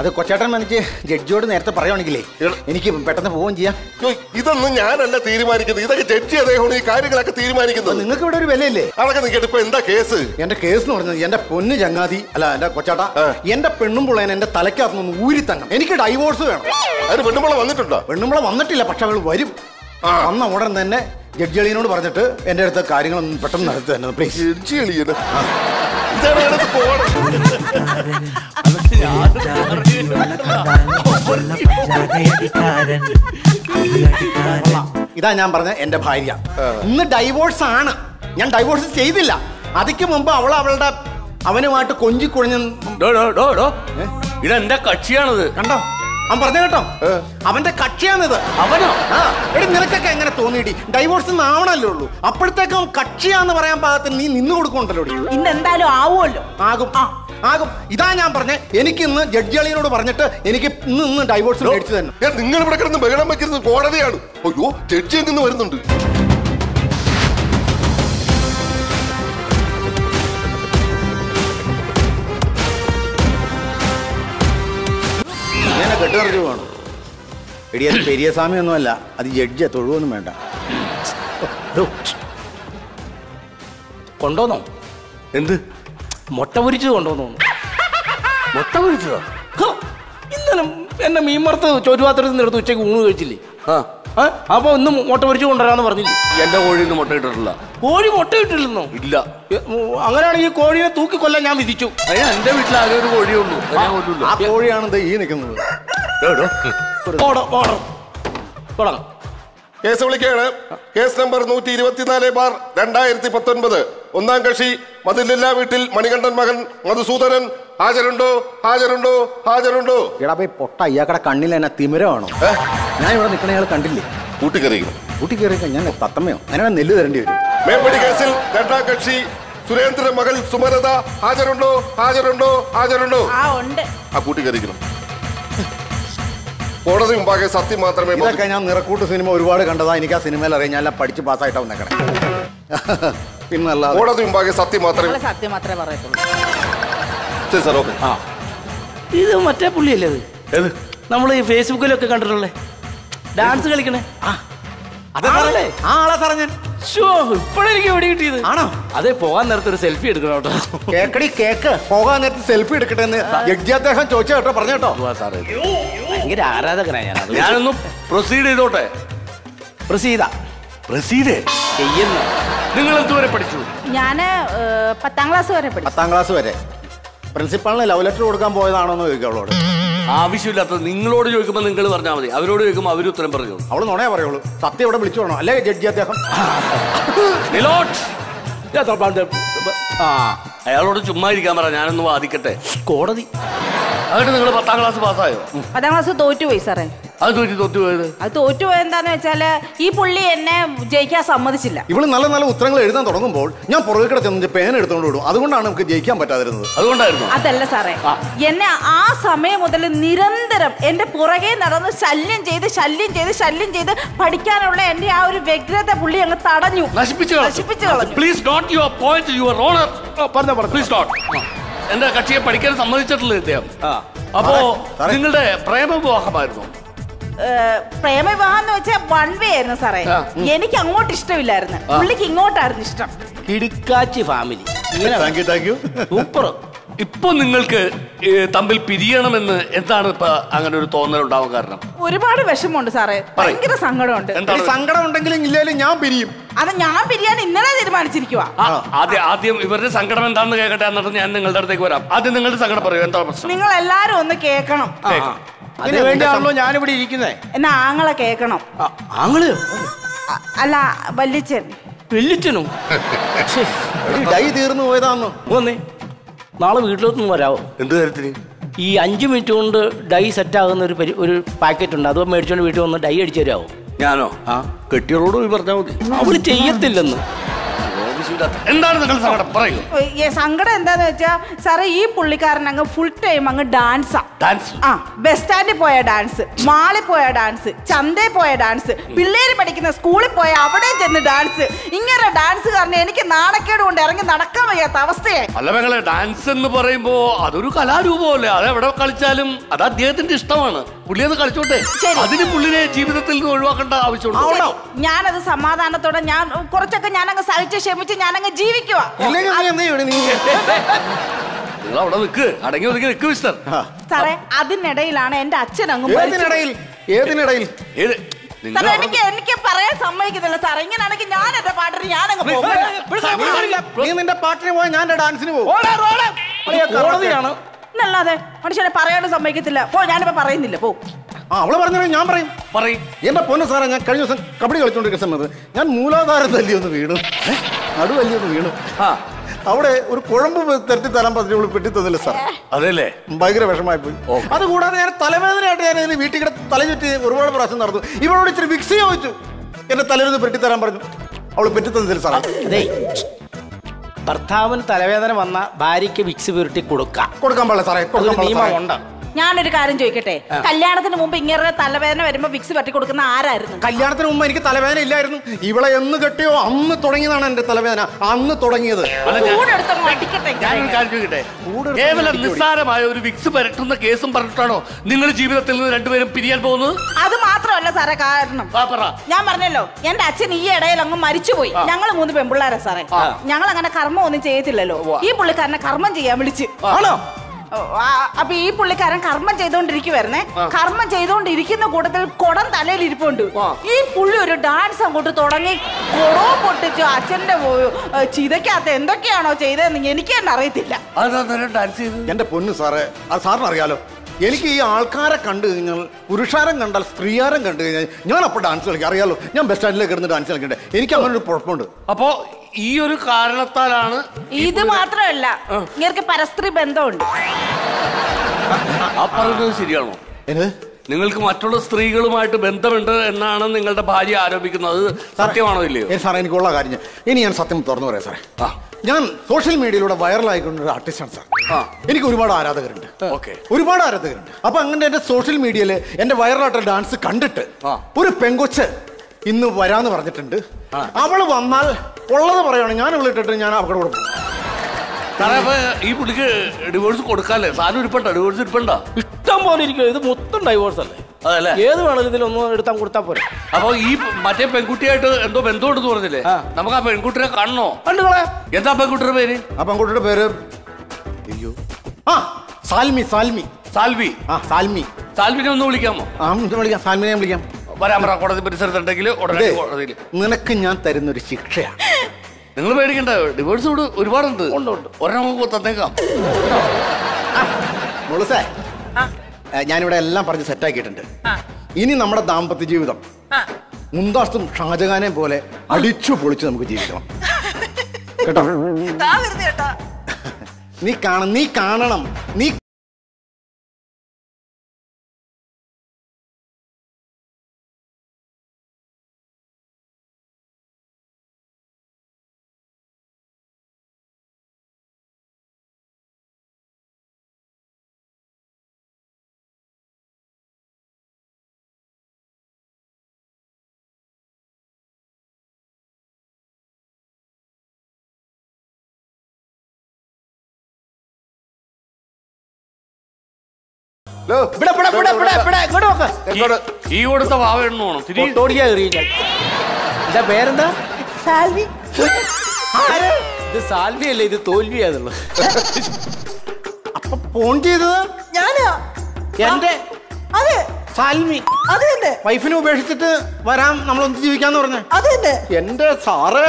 അത് കൊച്ചേട്ടൻ വന്നിട്ട് ജഡ്ജിയോട് നേരത്തെ പറയുവാണെങ്കിലേ എനിക്ക് പെട്ടെന്ന് പോവുകയും ചെയ്യാം. ഇതൊന്നും ഞാനല്ല തീരുമാനിക്കുന്നത്, ഇതൊക്കെ ജഡ്ജി അദ്ദേഹമാണ് ഈ കാര്യങ്ങളൊക്കെ തീരുമാനിക്കുന്നത്. നിങ്ങൾക്ക് ഇവിടെ ഒരു വിലയില്ലേ? അതൊക്കെ നിങ്ങൾക്ക് ഇപ്പൊ എന്താ കേസ്? എന്റെ കേസ് എന്ന് പറഞ്ഞത് എന്റെ പൊന്ന് ചങ്ങാതി, അല്ല എന്റെ കൊച്ചേട്ടാ, എന്റെ പെണ്ണുമ്പുള്ളേനെ എന്റെ തലയ്ക്കകത്തുനിന്ന് ഊരി തങ്ങണം. എനിക്ക് ഡൈവോഴ്സ് വേണം. അതിന് പെണ്ണുമ്പുള്ള വന്നിട്ടുണ്ടോ? പെണ്ണുമ്പുള്ള വന്നിട്ടില്ല, പക്ഷെ അവൾ വരും. വന്ന ഉടൻ തന്നെ ജഡ്ജി എളിയനോട് പറഞ്ഞിട്ട് എന്റെ അടുത്ത് കാര്യങ്ങളൊന്നും പെട്ടെന്ന് നടത്തി തന്നെ പ്ലീസ്. ജഡ്ജി എളിയൻ ഇതാ ഞാൻ പറഞ്ഞ എന്റെ ഭാര്യ. ഇന്ന് ഡൈവോഴ്സ് ആണ്. ഞാൻ ഡൈവോഴ്സ് ചെയ്തില്ല. അതിക്ക് മുമ്പ് അവൾ അവളുടെ അവനുമായിട്ട് കൊഞ്ചിക്കുഴഞ്ഞു. ഇതെന്റെ കക്ഷിയാണത് കണ്ടോ, അവൻ പറഞ്ഞ കേട്ടോ, അവന്റെ കക്ഷിയാണിത്. അവനോ? എടി നിനക്കൊക്കെ എങ്ങനെ തോന്നിയിടി? ഡൈവോഴ്സ് ആവണല്ലേ ഉള്ളൂ, അപ്പോഴത്തേക്കും കക്ഷിയാന്ന് പറയാൻ പാകത്തിന് നീ നിന്ന് കൊടുക്കണ്ടല്ലോ. ഇന്ന് എന്തായാലും ആവുമല്ലോ. ആകും. ആകും. ഇതാ ഞാൻ പറഞ്ഞേ, എനിക്ക് ഇന്ന് ജഡ്ജി അളിയനോട് പറഞ്ഞിട്ട് എനിക്ക് ഇന്ന് ഡൈവോഴ്സ് മേടിച്ചു തന്നെ. നിങ്ങൾ ഇവിടെ കിടന്ന് ബഹളം വെച്ചിരുന്ന കോടതിയാണ്. അയ്യോ ജഡ്ജിയിൽ നിന്ന് വരുന്നുണ്ട്. ഇങ്ങനെ കെട്ടുകറിഞ്ഞു പോകണം. എടിയ പെരിയസ്വാമി ഒന്നുമല്ല, അത് ജഡ്ജിയെ തൊഴുവൊന്നും വേണ്ട. കൊണ്ടോന്നോ എന്ത് മുട്ട പൊരിച്ചത് കൊണ്ടോന്നോ? മുട്ട പൊരിച്ചതോ? ഇന്നലെ എന്നെ മീൻമറത്ത് ചോറ്റുപാത്രത്തിൽ നിന്ന് എടുത്ത് ഉച്ചയ്ക്ക് ഊണ് കഴിച്ചില്ലേ? അപ്പൊ ഇന്ന് മുട്ട പൊരിച്ചു കൊണ്ടുവരാന്ന് പറഞ്ഞില്ലേ? എന്റെ കോഴി ഒന്നും മുട്ട ഇട്ടിട്ടില്ല. കോഴി മുട്ട ഇട്ടില്ലെന്നോ? ഇല്ല. അങ്ങനെയാണെങ്കിൽ കോഴിയെ തൂക്കിക്കൊല്ലാൻ ഞാൻ വിധിച്ചു. എന്റെ വീട്ടിൽ ആകെ ഒരു കോഴിയേ ഉള്ളൂ, ആ കോഴിയാണെന്താ ഈ നിൽക്കുന്നത്? കേസ് വിളിക്കുകയാണ്. Case number 124/2019. ഒന്നാം കക്ഷി മതിലില്ലാ വീട്ടിൽ മണികണ്ഠൻ മകൻ മധുസൂദനൻ. ഹാജരുണ്ടോ? ഹാജരുണ്ടോ? ഹാജരുണ്ടോ? എടാ പോയി പൊട്ട, അയാക്കടെ കണ്ണിൽ എന്നാ തിമിരമാണോ? ഞാൻ ഇവിടെ നിൽക്കണ അയാൾ കണ്ടില്ലേ? കൂട്ടിക്കറിയിക്കണം. കൂട്ടിക്കറിയിക്കാൻ ഞാൻ തത്തമ്മയോ അങ്ങനെ നെല്ല് തരേണ്ടി വരും. മേപ്പടി കേസിൽ രണ്ടാം കക്ഷി സുരേന്ദ്രൻ മകൾ സുമലത. ഹാജരുണ്ടോ? ഹാജരുണ്ടോ? ഹാജരുണ്ടോ? ആ കൂട്ടിക്കറിയിക്കണം. കോടതി മുമ്പാകെ സത്യം മാത്രമേ. ഇതൊക്കെ ഞാൻ നിറക്കൂട്ട് സിനിമ ഒരുപാട് കണ്ടതാ. എനിക്ക് ആ സിനിമയിൽ അറിയാം, ഞാൻ പഠിച്ച് പാസ്സായിട്ടാ വന്നേക്കണേ. പിന്നല്ല കോടതി മുമ്പാകെ സത്യം മാത്രമേ പറയത്തുള്ളൂ. Sir okay. ആ ഇത് മറ്റേ പുള്ളിയല്ലേ? അത് നമ്മൾ ഈ ഫേസ്ബുക്കിലൊക്കെ കണ്ടിട്ടുള്ളേ, ഡാൻസ് കളിക്കണേ. ആ അതല്ലേ ആ ആളെ സാറേ ഞാൻ. ഇപ്പോഴെനിക്ക് എവിടെ കിട്ടിയത് ആണോ? അതെ, പോകാൻ നേരത്തെ ഒരു സെൽഫി എടുക്കണം കേട്ടോ. കേക്കടി കേക്ക്, പോകാൻ നേരത്തെ സെൽഫി എടുക്കട്ടെ എന്ന് ജഡ്ജി അദ്ദേഹം ചോദിച്ചാ കേട്ടോ, പറഞ്ഞു കേട്ടോ. സാറേ ഭയങ്കര ആരാധകനാണ് ഞാൻ. ഞാനൊന്നും പ്രൊസീഡ് ചെയ്തോട്ടെ? പ്രൊസീഡ് ചെയ്യുന്നു. നിങ്ങൾ എന്തുവരെ പഠിച്ചു? ഞാന് 10th class വരെ പഠിച്ചു. 10th class വരെ. പ്രിൻസിപ്പാളിന് ലവ് ലെറ്റർ കൊടുക്കാൻ പോയതാണോന്ന് ചോദിക്കാം അവളോട്. ആവശ്യമില്ലാത്തത് നിങ്ങളോട് ചോദിക്കുമ്പോൾ നിങ്ങൾ പറഞ്ഞാൽ മതി, അവരോട് ചോദിക്കുമ്പോൾ അവർ ഉത്തരം പറഞ്ഞു. അവള് നുണയെ പറയുള്ളൂ. സത്യം ഇവിടെ വിളിച്ചു വേണോ അല്ലേ ജഡ്ജി അദ്ദേഹം? അയാളോട് ചുമ്മാ ഇരിക്കാൻ പറ, ഞാനൊന്ന് വാദിക്കട്ടെ കോടതി. അതുകൊണ്ട് നിങ്ങൾ 10th class പാസ്സായോ? 10th class തോറ്റുപോയി സാറേ. അത് തോറ്റുപോയത്? അത് തോറ്റുപോയെന്താന്ന് വെച്ചാല് ഈ പുള്ളി എന്നെ ജയിക്കാൻ സമ്മതിച്ചില്ല. ഇവള് നല്ല നല്ല ഉത്തരങ്ങൾ എഴുതാൻ തുടങ്ങുമ്പോൾ ഞാൻ പുറകെ കിടന്ന് പേന എടുത്തോണ്ട് വിടും. അതുകൊണ്ടാണ് നമുക്ക് ജയിക്കാൻ പറ്റാതിരുന്നത്. അതുകൊണ്ടായിരുന്നു? അതല്ല സാറേ, എന്നെ ആ സമയം മുതൽ നിരന്തരം എന്റെ പുറകെ നടന്ന് ശല്യം ചെയ്ത് പഠിക്കാനുള്ള എന്റെ ആ ഒരു വ്യഗ്രത പുള്ളി അങ്ങ് തടഞ്ഞു, നശിപ്പിച്ചു. Please note your point, your honour. Please note. എന്റെ കക്ഷിയെ പഠിക്കാൻ സമ്മതിച്ചിട്ടില്ല ഇദ്ദേഹം. അപ്പോ നിങ്ങളുടെ പ്രേമവിവാഹമായിരുന്നു? പ്രേമവിവാഹം എന്ന് വെച്ചാൽ വൺ വേ ആയിരുന്നു സാറേ. എനിക്ക് അങ്ങോട്ട് ഇഷ്ടമില്ലായിരുന്നു, പുള്ളിക്ക് ഇങ്ങോട്ടായിരുന്നു ഇഷ്ടം. കിടുക്കാച്ചി ഫാമിലി. സൂപ്പർ. ഇപ്പൊ നിങ്ങൾക്ക് തമ്മിൽ പിരിയണമെന്ന് എന്താണ് ഇപ്പൊ അങ്ങനെ ഒരു തോന്നൽ ഉണ്ടാവാൻ കാരണം? ഒരുപാട് വിഷമമുണ്ട് സാറേ, ഭയങ്കര സങ്കടമുണ്ട്. സങ്കടം ഉണ്ടെങ്കിലും ഇല്ലെങ്കിലും ഞാൻ പിരിയും. അത് ഞാൻ പിരിയാൻ ഇന്നലെ തീരുമാനിച്ചിരിക്കുവാ. ആദ്യം ഇവരുടെ സങ്കടം എന്താണെന്ന് കേൾക്കട്ടെ, എന്നിട്ട് ഞാൻ നിങ്ങളുടെ അടുത്തേക്ക് വരാം. ആദ്യം നിങ്ങളുടെ സങ്കടം പറയൂ, എന്താ പ്രശ്നം? നിങ്ങൾ എല്ലാരും ഒന്ന് കേൾക്കണം. അതിനുവേണ്ടിയാണല്ലോ ഞാനിവിടെ ഇരിക്കുന്നേ. എന്നാ ആങ്ങളെ കേൾക്കണം. ആങ്ങള് അല്ല വല്യച്ഛൻ. വല്യച്ഛനോ? ഡൈ തീർന്നു പോയതാണോ? വന്നേ, നാളെ വീട്ടിലൊന്നും വരാമോ? എന്ത് കാര്യത്തിന്? ഈ 5 minute കൊണ്ട് ഡൈ സെറ്റ് ആകുന്ന ഒരു പാക്കറ്റ് ഉണ്ട്, അത് മേടിച്ചോണ്ട് വീട്ടിൽ വന്ന് ഡൈ അടിച്ചു തരാമോ? ഞാനോ? ആ കെട്ടിയോട് പറഞ്ഞാൽ മതി, അവള് ചെയ്യത്തില്ലെന്ന്. സങ്കടം എന്താന്ന് വെച്ചാ സാറേ, ഈ പുള്ളിക്കാരൻ അങ്ങ് ഫുൾ ടൈം അങ്ങ് ഡാൻസ്. ആ ബസ് സ്റ്റാൻഡിൽ പോയ ഡാൻസ്, മാളിൽ പോയ ഡാൻസ്, ചന്തയിൽ പോയ ഡാൻസ്, പിള്ളേര് പഠിക്കുന്ന സ്കൂളിൽ പോയ അവിടെ ചെന്ന് ഡാൻസ്. ഇങ്ങനെ ഡാൻസ് കാരണം എനിക്ക് നാണക്കേട് കൊണ്ട് ഇറങ്ങി നടക്കാൻ വയ്യാത്ത അവസ്ഥയായി. അല്ല മകളെ, ഡാൻസ് എന്ന് പറയുമ്പോ അതൊരു കലാരൂപമല്ലേ? അതെവിടെ കളിച്ചാലും അത് അദ്ദേഹത്തിന്റെ ഇഷ്ടമാണ്, പുള്ളി അത് കളിച്ചോട്ടെ. അതിന് പുള്ളിനെ ജീവിതത്തിൽ നിന്ന് ഒഴിവാക്കേണ്ട ആവശ്യമുണ്ടോ? ഞാനത് സമാധാനത്തോടെ ഞാൻ കുറച്ചൊക്കെ ഞാനങ്ങ് സഹിച്ച് ക്ഷമിച്ച് ഞാനങ്ങ് ജീവിക്കുക. സാറേ അതിനിടയിലാണ് എന്റെ അച്ഛൻ അങ്ങ് എനിക്ക് പറയാൻ സമ്മതിക്കുന്നില്ല സാറേ. ഇങ്ങനെയാണെങ്കിൽ ഞാൻ എന്റെ പാട്ടിന് ഞാനങ്ങ് പാട്ടിന് പോയി, ഞാൻ എന്റെ ഡാൻസിന് പോകും. ല്ലാതെ മനുഷ്യനെ പറയാനും സമ്മതിക്കത്തില്ല. പോ, ഞാനിപ്പോ പറയുന്നില്ല. പോ. ആ അവള് പറഞ്ഞാൽ ഞാൻ പറയും. എന്റെ പൊന്നു സാറേ, ഞാൻ കഴിഞ്ഞ ദിവസം കബഡി കളിച്ചോണ്ടിരിക്കുന്ന സമയത്ത് ഞാൻ മൂലാധാരം നടുവല്ലി ഒന്ന് വീണു. ആ അവിടെ ഒരു കുഴമ്പ് തട്ടി തരാൻ പറ്റി പെട്ടി തന്നില്ല സാർ. അതല്ലേ ഭയങ്കര വിഷമായി പോയി. അതുകൂടാതെ ഞാൻ തലവേദനയായിട്ട് ഞാൻ വീട്ടിൽ കൂടെ തലചുറ്റി ഒരുപാട് പ്രാവശ്യം നടന്നു. ഇവളോട് ഇച്ചിരി വിക്സ് ചോദിച്ചു, എന്റെ തലയിൽ പെട്ടി തരാൻ പറഞ്ഞു, അവള് പെറ്റി തന്നില്ല സാറേ. ഭർത്താവിന് തലവേദന വന്ന ഭാര്യയ്ക്ക് വിക്സ് പുരട്ടി കൊടുക്കാം. കൊടുക്കാൻ പാടില്ല സാറേ, നിയമമുണ്ട്. ഞാനൊരു കാര്യം ചോദിക്കട്ടെ, കല്യാണത്തിന് മുമ്പ് ഇങ്ങനെ തലവേദന വരുമ്പോ വിക്സ് പറ്റി കൊടുക്കുന്ന ആരായിരുന്നു? കല്യാണത്തിന് മുമ്പ് എനിക്ക് തലവേദന ഇല്ലായിരുന്നു. ഇവിടെ എന്ന് കെട്ടിയോ അന്ന് തുടങ്ങിയതാണ് എന്റെ തലവേദന, അന്ന് തുടങ്ങിയത്. കേവലം നിസ്സാരമായ ഒരു വിക്സ് പരട്ടുന്ന കേസും പറഞ്ഞിട്ടാണോ നിങ്ങളുടെ ജീവിതത്തിൽ നിന്ന് രണ്ടുപേരും പിരിയാൻ പോകുന്നത്? അത് മാത്രമല്ല സാറേ, കാരണം ഞാൻ പറഞ്ഞല്ലോ എന്റെ അച്ഛൻ ഈ ഇടയിൽ അങ്ങ് മരിച്ചുപോയി. ഞങ്ങൾ 3 പെൺപിള്ളേരാ സാറേ, ഞങ്ങൾ അങ്ങനെ കർമ്മം ഒന്നും ചെയ്യത്തില്ലല്ലോ. ഈ പുള്ളിക്കാരനെ കർമ്മം ചെയ്യാൻ വിളിച്ച് ആണോ, അപ്പൊ ഈ പുള്ളിക്കാരൻ കർമ്മം ചെയ്തോണ്ടിരിക്കുവായിരുന്നേ. കർമ്മം ചെയ്തോണ്ടിരിക്കുന്ന കൂട്ടത്തിൽ കുടം തലയിൽ ഇരിപ്പുണ്ട്. ഈ പുള്ളി ഒരു ഡാൻസ് അങ്ങോട്ട് തുടങ്ങി കുടവും പൊട്ടിച്ചു. അച്ഛന്റെ ചിതയ്ക്കകത്ത് എന്തൊക്കെയാണോ ചെയ്തതെന്ന് എനിക്ക് തന്നെ അറിയത്തില്ല. എന്റെ പൊന്നു സാറേ, അത് സാറിന് അറിയാലോ, എനിക്ക് ഈ ആൾക്കാരെ കണ്ടു കഴിഞ്ഞാൽ, പുരുഷാരം കണ്ടാൽ സ്ത്രീയാരം കണ്ടു കഴിഞ്ഞാൽ ഞാൻ അപ്പോൾ ഡാൻസ് കളിക്കും. അറിയാലോ, ഞാൻ ബസ് സ്റ്റാൻഡിലേക്ക് കിടന്ന് ഡാൻസ് കളിക്കണ്ടേ, എനിക്ക് അങ്ങനെ ഒരു കുഴപ്പമുണ്ട്. അപ്പോൾ ഈ ഒരു കാരണത്താലാണ്. ഇത് മാത്രമല്ല, നിങ്ങൾക്ക് പരസ്ത്രീ ബന്ധമുണ്ട്. ശരിയാണോ? നിങ്ങൾക്ക് മറ്റുള്ള സ്ത്രീകളുമായിട്ട് ബന്ധമുണ്ട് എന്നാണ് നിങ്ങളുടെ ഭാര്യ ആരോപിക്കുന്നത്. സത്യമാണോ ഇല്ലയോ? സാറേ എനിക്കുള്ള കാര്യം ഇനി ഞാൻ സത്യം തുറന്നു പറയാം സാറേ. ഞാൻ സോഷ്യൽ മീഡിയയിലൂടെ വൈറലായിക്കൊണ്ടൊരു ആർട്ടിസ്റ്റാണ് സാർ. എനിക്ക് ഒരുപാട് ആരാധകരുണ്ട്, ഒരുപാട് ആരാധകരുണ്ട്. അപ്പൊ അങ്ങനെ എന്റെ സോഷ്യൽ മീഡിയയിൽ എന്റെ വൈറലായിട്ടുള്ള ഡാൻസ് കണ്ടിട്ട് ഒരു പെങ്കൊച്ച് ഇന്ന് വരാന്ന് പറഞ്ഞിട്ടുണ്ട്. അവള് വന്നാൽ ഉള്ളത് പറയുകയാണ്, ഞാൻ അവളിട്ടിട്ട് ഞാൻ അവളുടെ കൂടെ പോകും. ഈ പുള്ളിക്ക് ഡിവോഴ്സ് കൊടുക്കാല്ലേ? സാധനം ഇരിപ്പണ്ട, ഡിവോഴ്സ് ഇരിപ്പണ്ട, ഇഷ്ടം പോലെ ഇരിക്കും. ഇത് മൊത്തം ഡൈവോഴ്സ് അല്ലേ? അതല്ലേ, ഏത് വേണമെങ്കിലും ഇതിലൊന്നും എടുത്താൽ കൊടുത്താൽ പോലെ. അപ്പൊ ഈ മറ്റേ പെൺകുട്ടിയായിട്ട് എന്തോ ബന്ധമുണ്ടെന്ന് പറഞ്ഞില്ലേ, നമുക്ക് ആ പെൺകുട്ടിയെ കാണണോ? കണ്ടുകളെ. എന്താ പെൺകുട്ടിയുടെ പേര്? ആ പെൺകുട്ടിയുടെ പേര് അയ്യോ ആ സാൽമി. സാൽമി സാൽവി. ആ സാൽമി. സാൽവിനെ ഒന്ന് വിളിക്കാമോ? ആ വിളിക്കാം, സാൽമിനെ വിളിക്കാം. വരാൻ പറ, കോടതി പരിസരത്തുണ്ടെങ്കിൽ ഉടനെ കോടതിയിൽ. നിനക്ക് ഞാൻ തരുന്നൊരു ശിക്ഷയാണ്, നിങ്ങൾ പേടിക്കണ്ട. ഡിവോഴ്സ് ഇവിടെ ഒരുപാടുണ്ട്, ഒരെണ്ണം തന്നേക്കാം. മുളുസേ, ഞാനിവിടെ എല്ലാം പറഞ്ഞ് സെറ്റാക്കിയിട്ടുണ്ട്. ഇനി നമ്മുടെ ദാമ്പത്യ ജീവിതം മുന്താസ്തും ഷാജഹാനെ പോലെ അടിച്ചു പൊളിച്ച് നമുക്ക് ജീവിക്കണം കേട്ടോ. നീ കാണണം, നീ കാണണം, നീ സാൽവിയല്ലേ, ഇത് തോൽവിയാതുള്ള. അപ്പൊ ഫോൺ ചെയ്തത് ഞാനാ. എന്റെ സാൽമി അത് എന്റെ വൈഫിനെ ഉപേക്ഷിച്ചിട്ട് വരാം, നമ്മളൊന്ന് ജീവിക്കാന്ന് പറഞ്ഞ അത് എന്റെ സാറേ.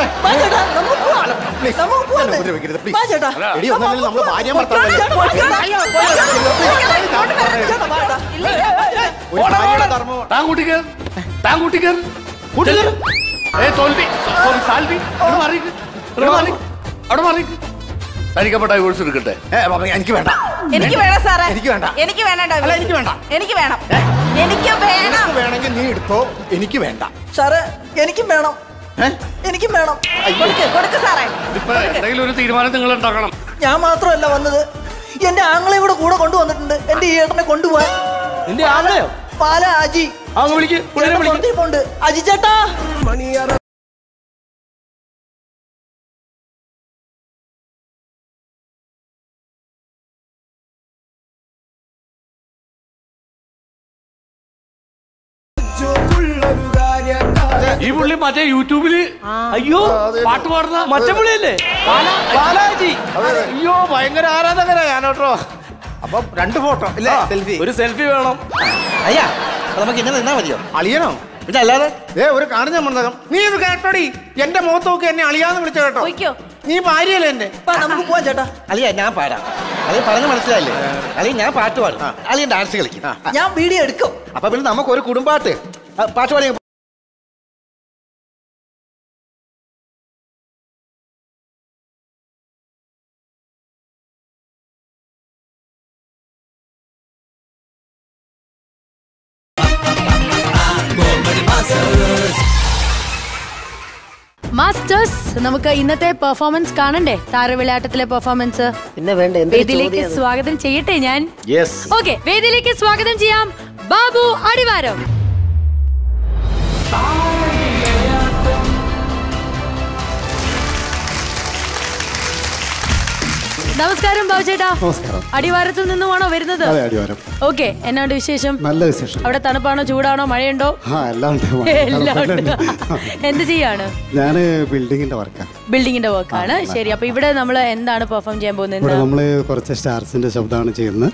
എനിക്ക് വേണ്ട, എനിക്ക് വേണം സാറേ, എനിക്ക് വേണ്ട, എനിക്ക് വേണ്ട, എനിക്ക് വേണ്ട, എനിക്ക് വേണം, എനിക്ക് വേണം. വേണമെങ്കിൽ നീ എടുത്തോ, എനിക്ക് വേണ്ട സാറേ, എനിക്കും വേണം, എനിക്കും വേണം. ഞാൻ മാത്രമല്ല വന്നത്, എന്റെ ആങ്ങളെ ഇവിടെ കൂടെ കൊണ്ടുവന്നിട്ടുണ്ട്. എന്റെ ഈ ഏട്ടനെ കൊണ്ടുപോവാൻ പാല അജി വിളിക്കുന്നുണ്ട്. അജി ചേട്ടാ, ഈ പുള്ളി മറ്റേ യൂട്യൂബില് അയ്യോ പാട്ട് പാടുന്ന മറ്റേ പുള്ളിയല്ലേ? അയ്യോ ഭയങ്കര ആരാധകരാ ഞാനോട്ടോ. അപ്പൊ 2 ഫോട്ടോ ഇല്ലേ, സെൽഫി, ഒരു സെൽഫി വേണം. അയ്യാ നമുക്ക് ഇങ്ങനെ നിന്നാ മതിയോ? അളിയണോ പിന്നെ അല്ലാതെ? ഏ ഒരു കാണിഞ്ഞ മണ്ണകം, നീ ഇത് കേട്ടോടി, എന്റെ മുഖത്ത് നോക്കി എന്നെ അളിയാന്ന് വിളിച്ച കേട്ടോ. നീ ഭാര്യയല്ലേ എന്റെ? നമുക്ക് പോവാൻ ചേട്ടാ. അളിയാ ഞാൻ പാടാം, അളി പറഞ്ഞ് മനസ്സിലായില്ലേ? അളി ഞാൻ പാട്ട് പാടും, അളിയൻ ഡാൻസ് കളിക്കും, ഞാൻ വീഡിയോ എടുക്കും. അപ്പൊ പിന്നെ നമുക്ക് ഒരു കുടുംബാട്ട് പാട്ട് പാടി മാസ്റ്റേഴ്സ്, നമുക്ക് ഇന്നത്തെ പെർഫോമൻസ് കാണണ്ടേ? താരവിളയാട്ടത്തിലെ പെർഫോമൻസ് വേദിയിലേക്ക് സ്വാഗതം ചെയ്യട്ടെ ഞാൻ. ഓക്കെ, വേദിയിലേക്ക് സ്വാഗതം ചെയ്യാം ബാബു അടിവാരം. നമസ്കാരം ബാബു ചേട്ടാ. അടിവാരത്തിൽ നിന്നുമാണോ വരുന്നത്? ഓക്കെ, എന്നാണ് വിശേഷം? നല്ല വിശേഷം. അവിടെ തണുപ്പാണോ, ചൂടാണോ, മഴയുണ്ടോ? എന്ത് ചെയ്യാണ്? ഞാൻ ബിൽഡിങ്ങിന്റെ വർക്കാണ്. ശരി, അപ്പൊ ഇവിടെ നമ്മൾ എന്താണ് പെർഫോം ചെയ്യാൻ പോകുന്നത്? നമ്മള് കുറച്ച് സ്റ്റാർസിന്റെ ശബ്ദമാണ് ചെയ്യുന്നത്.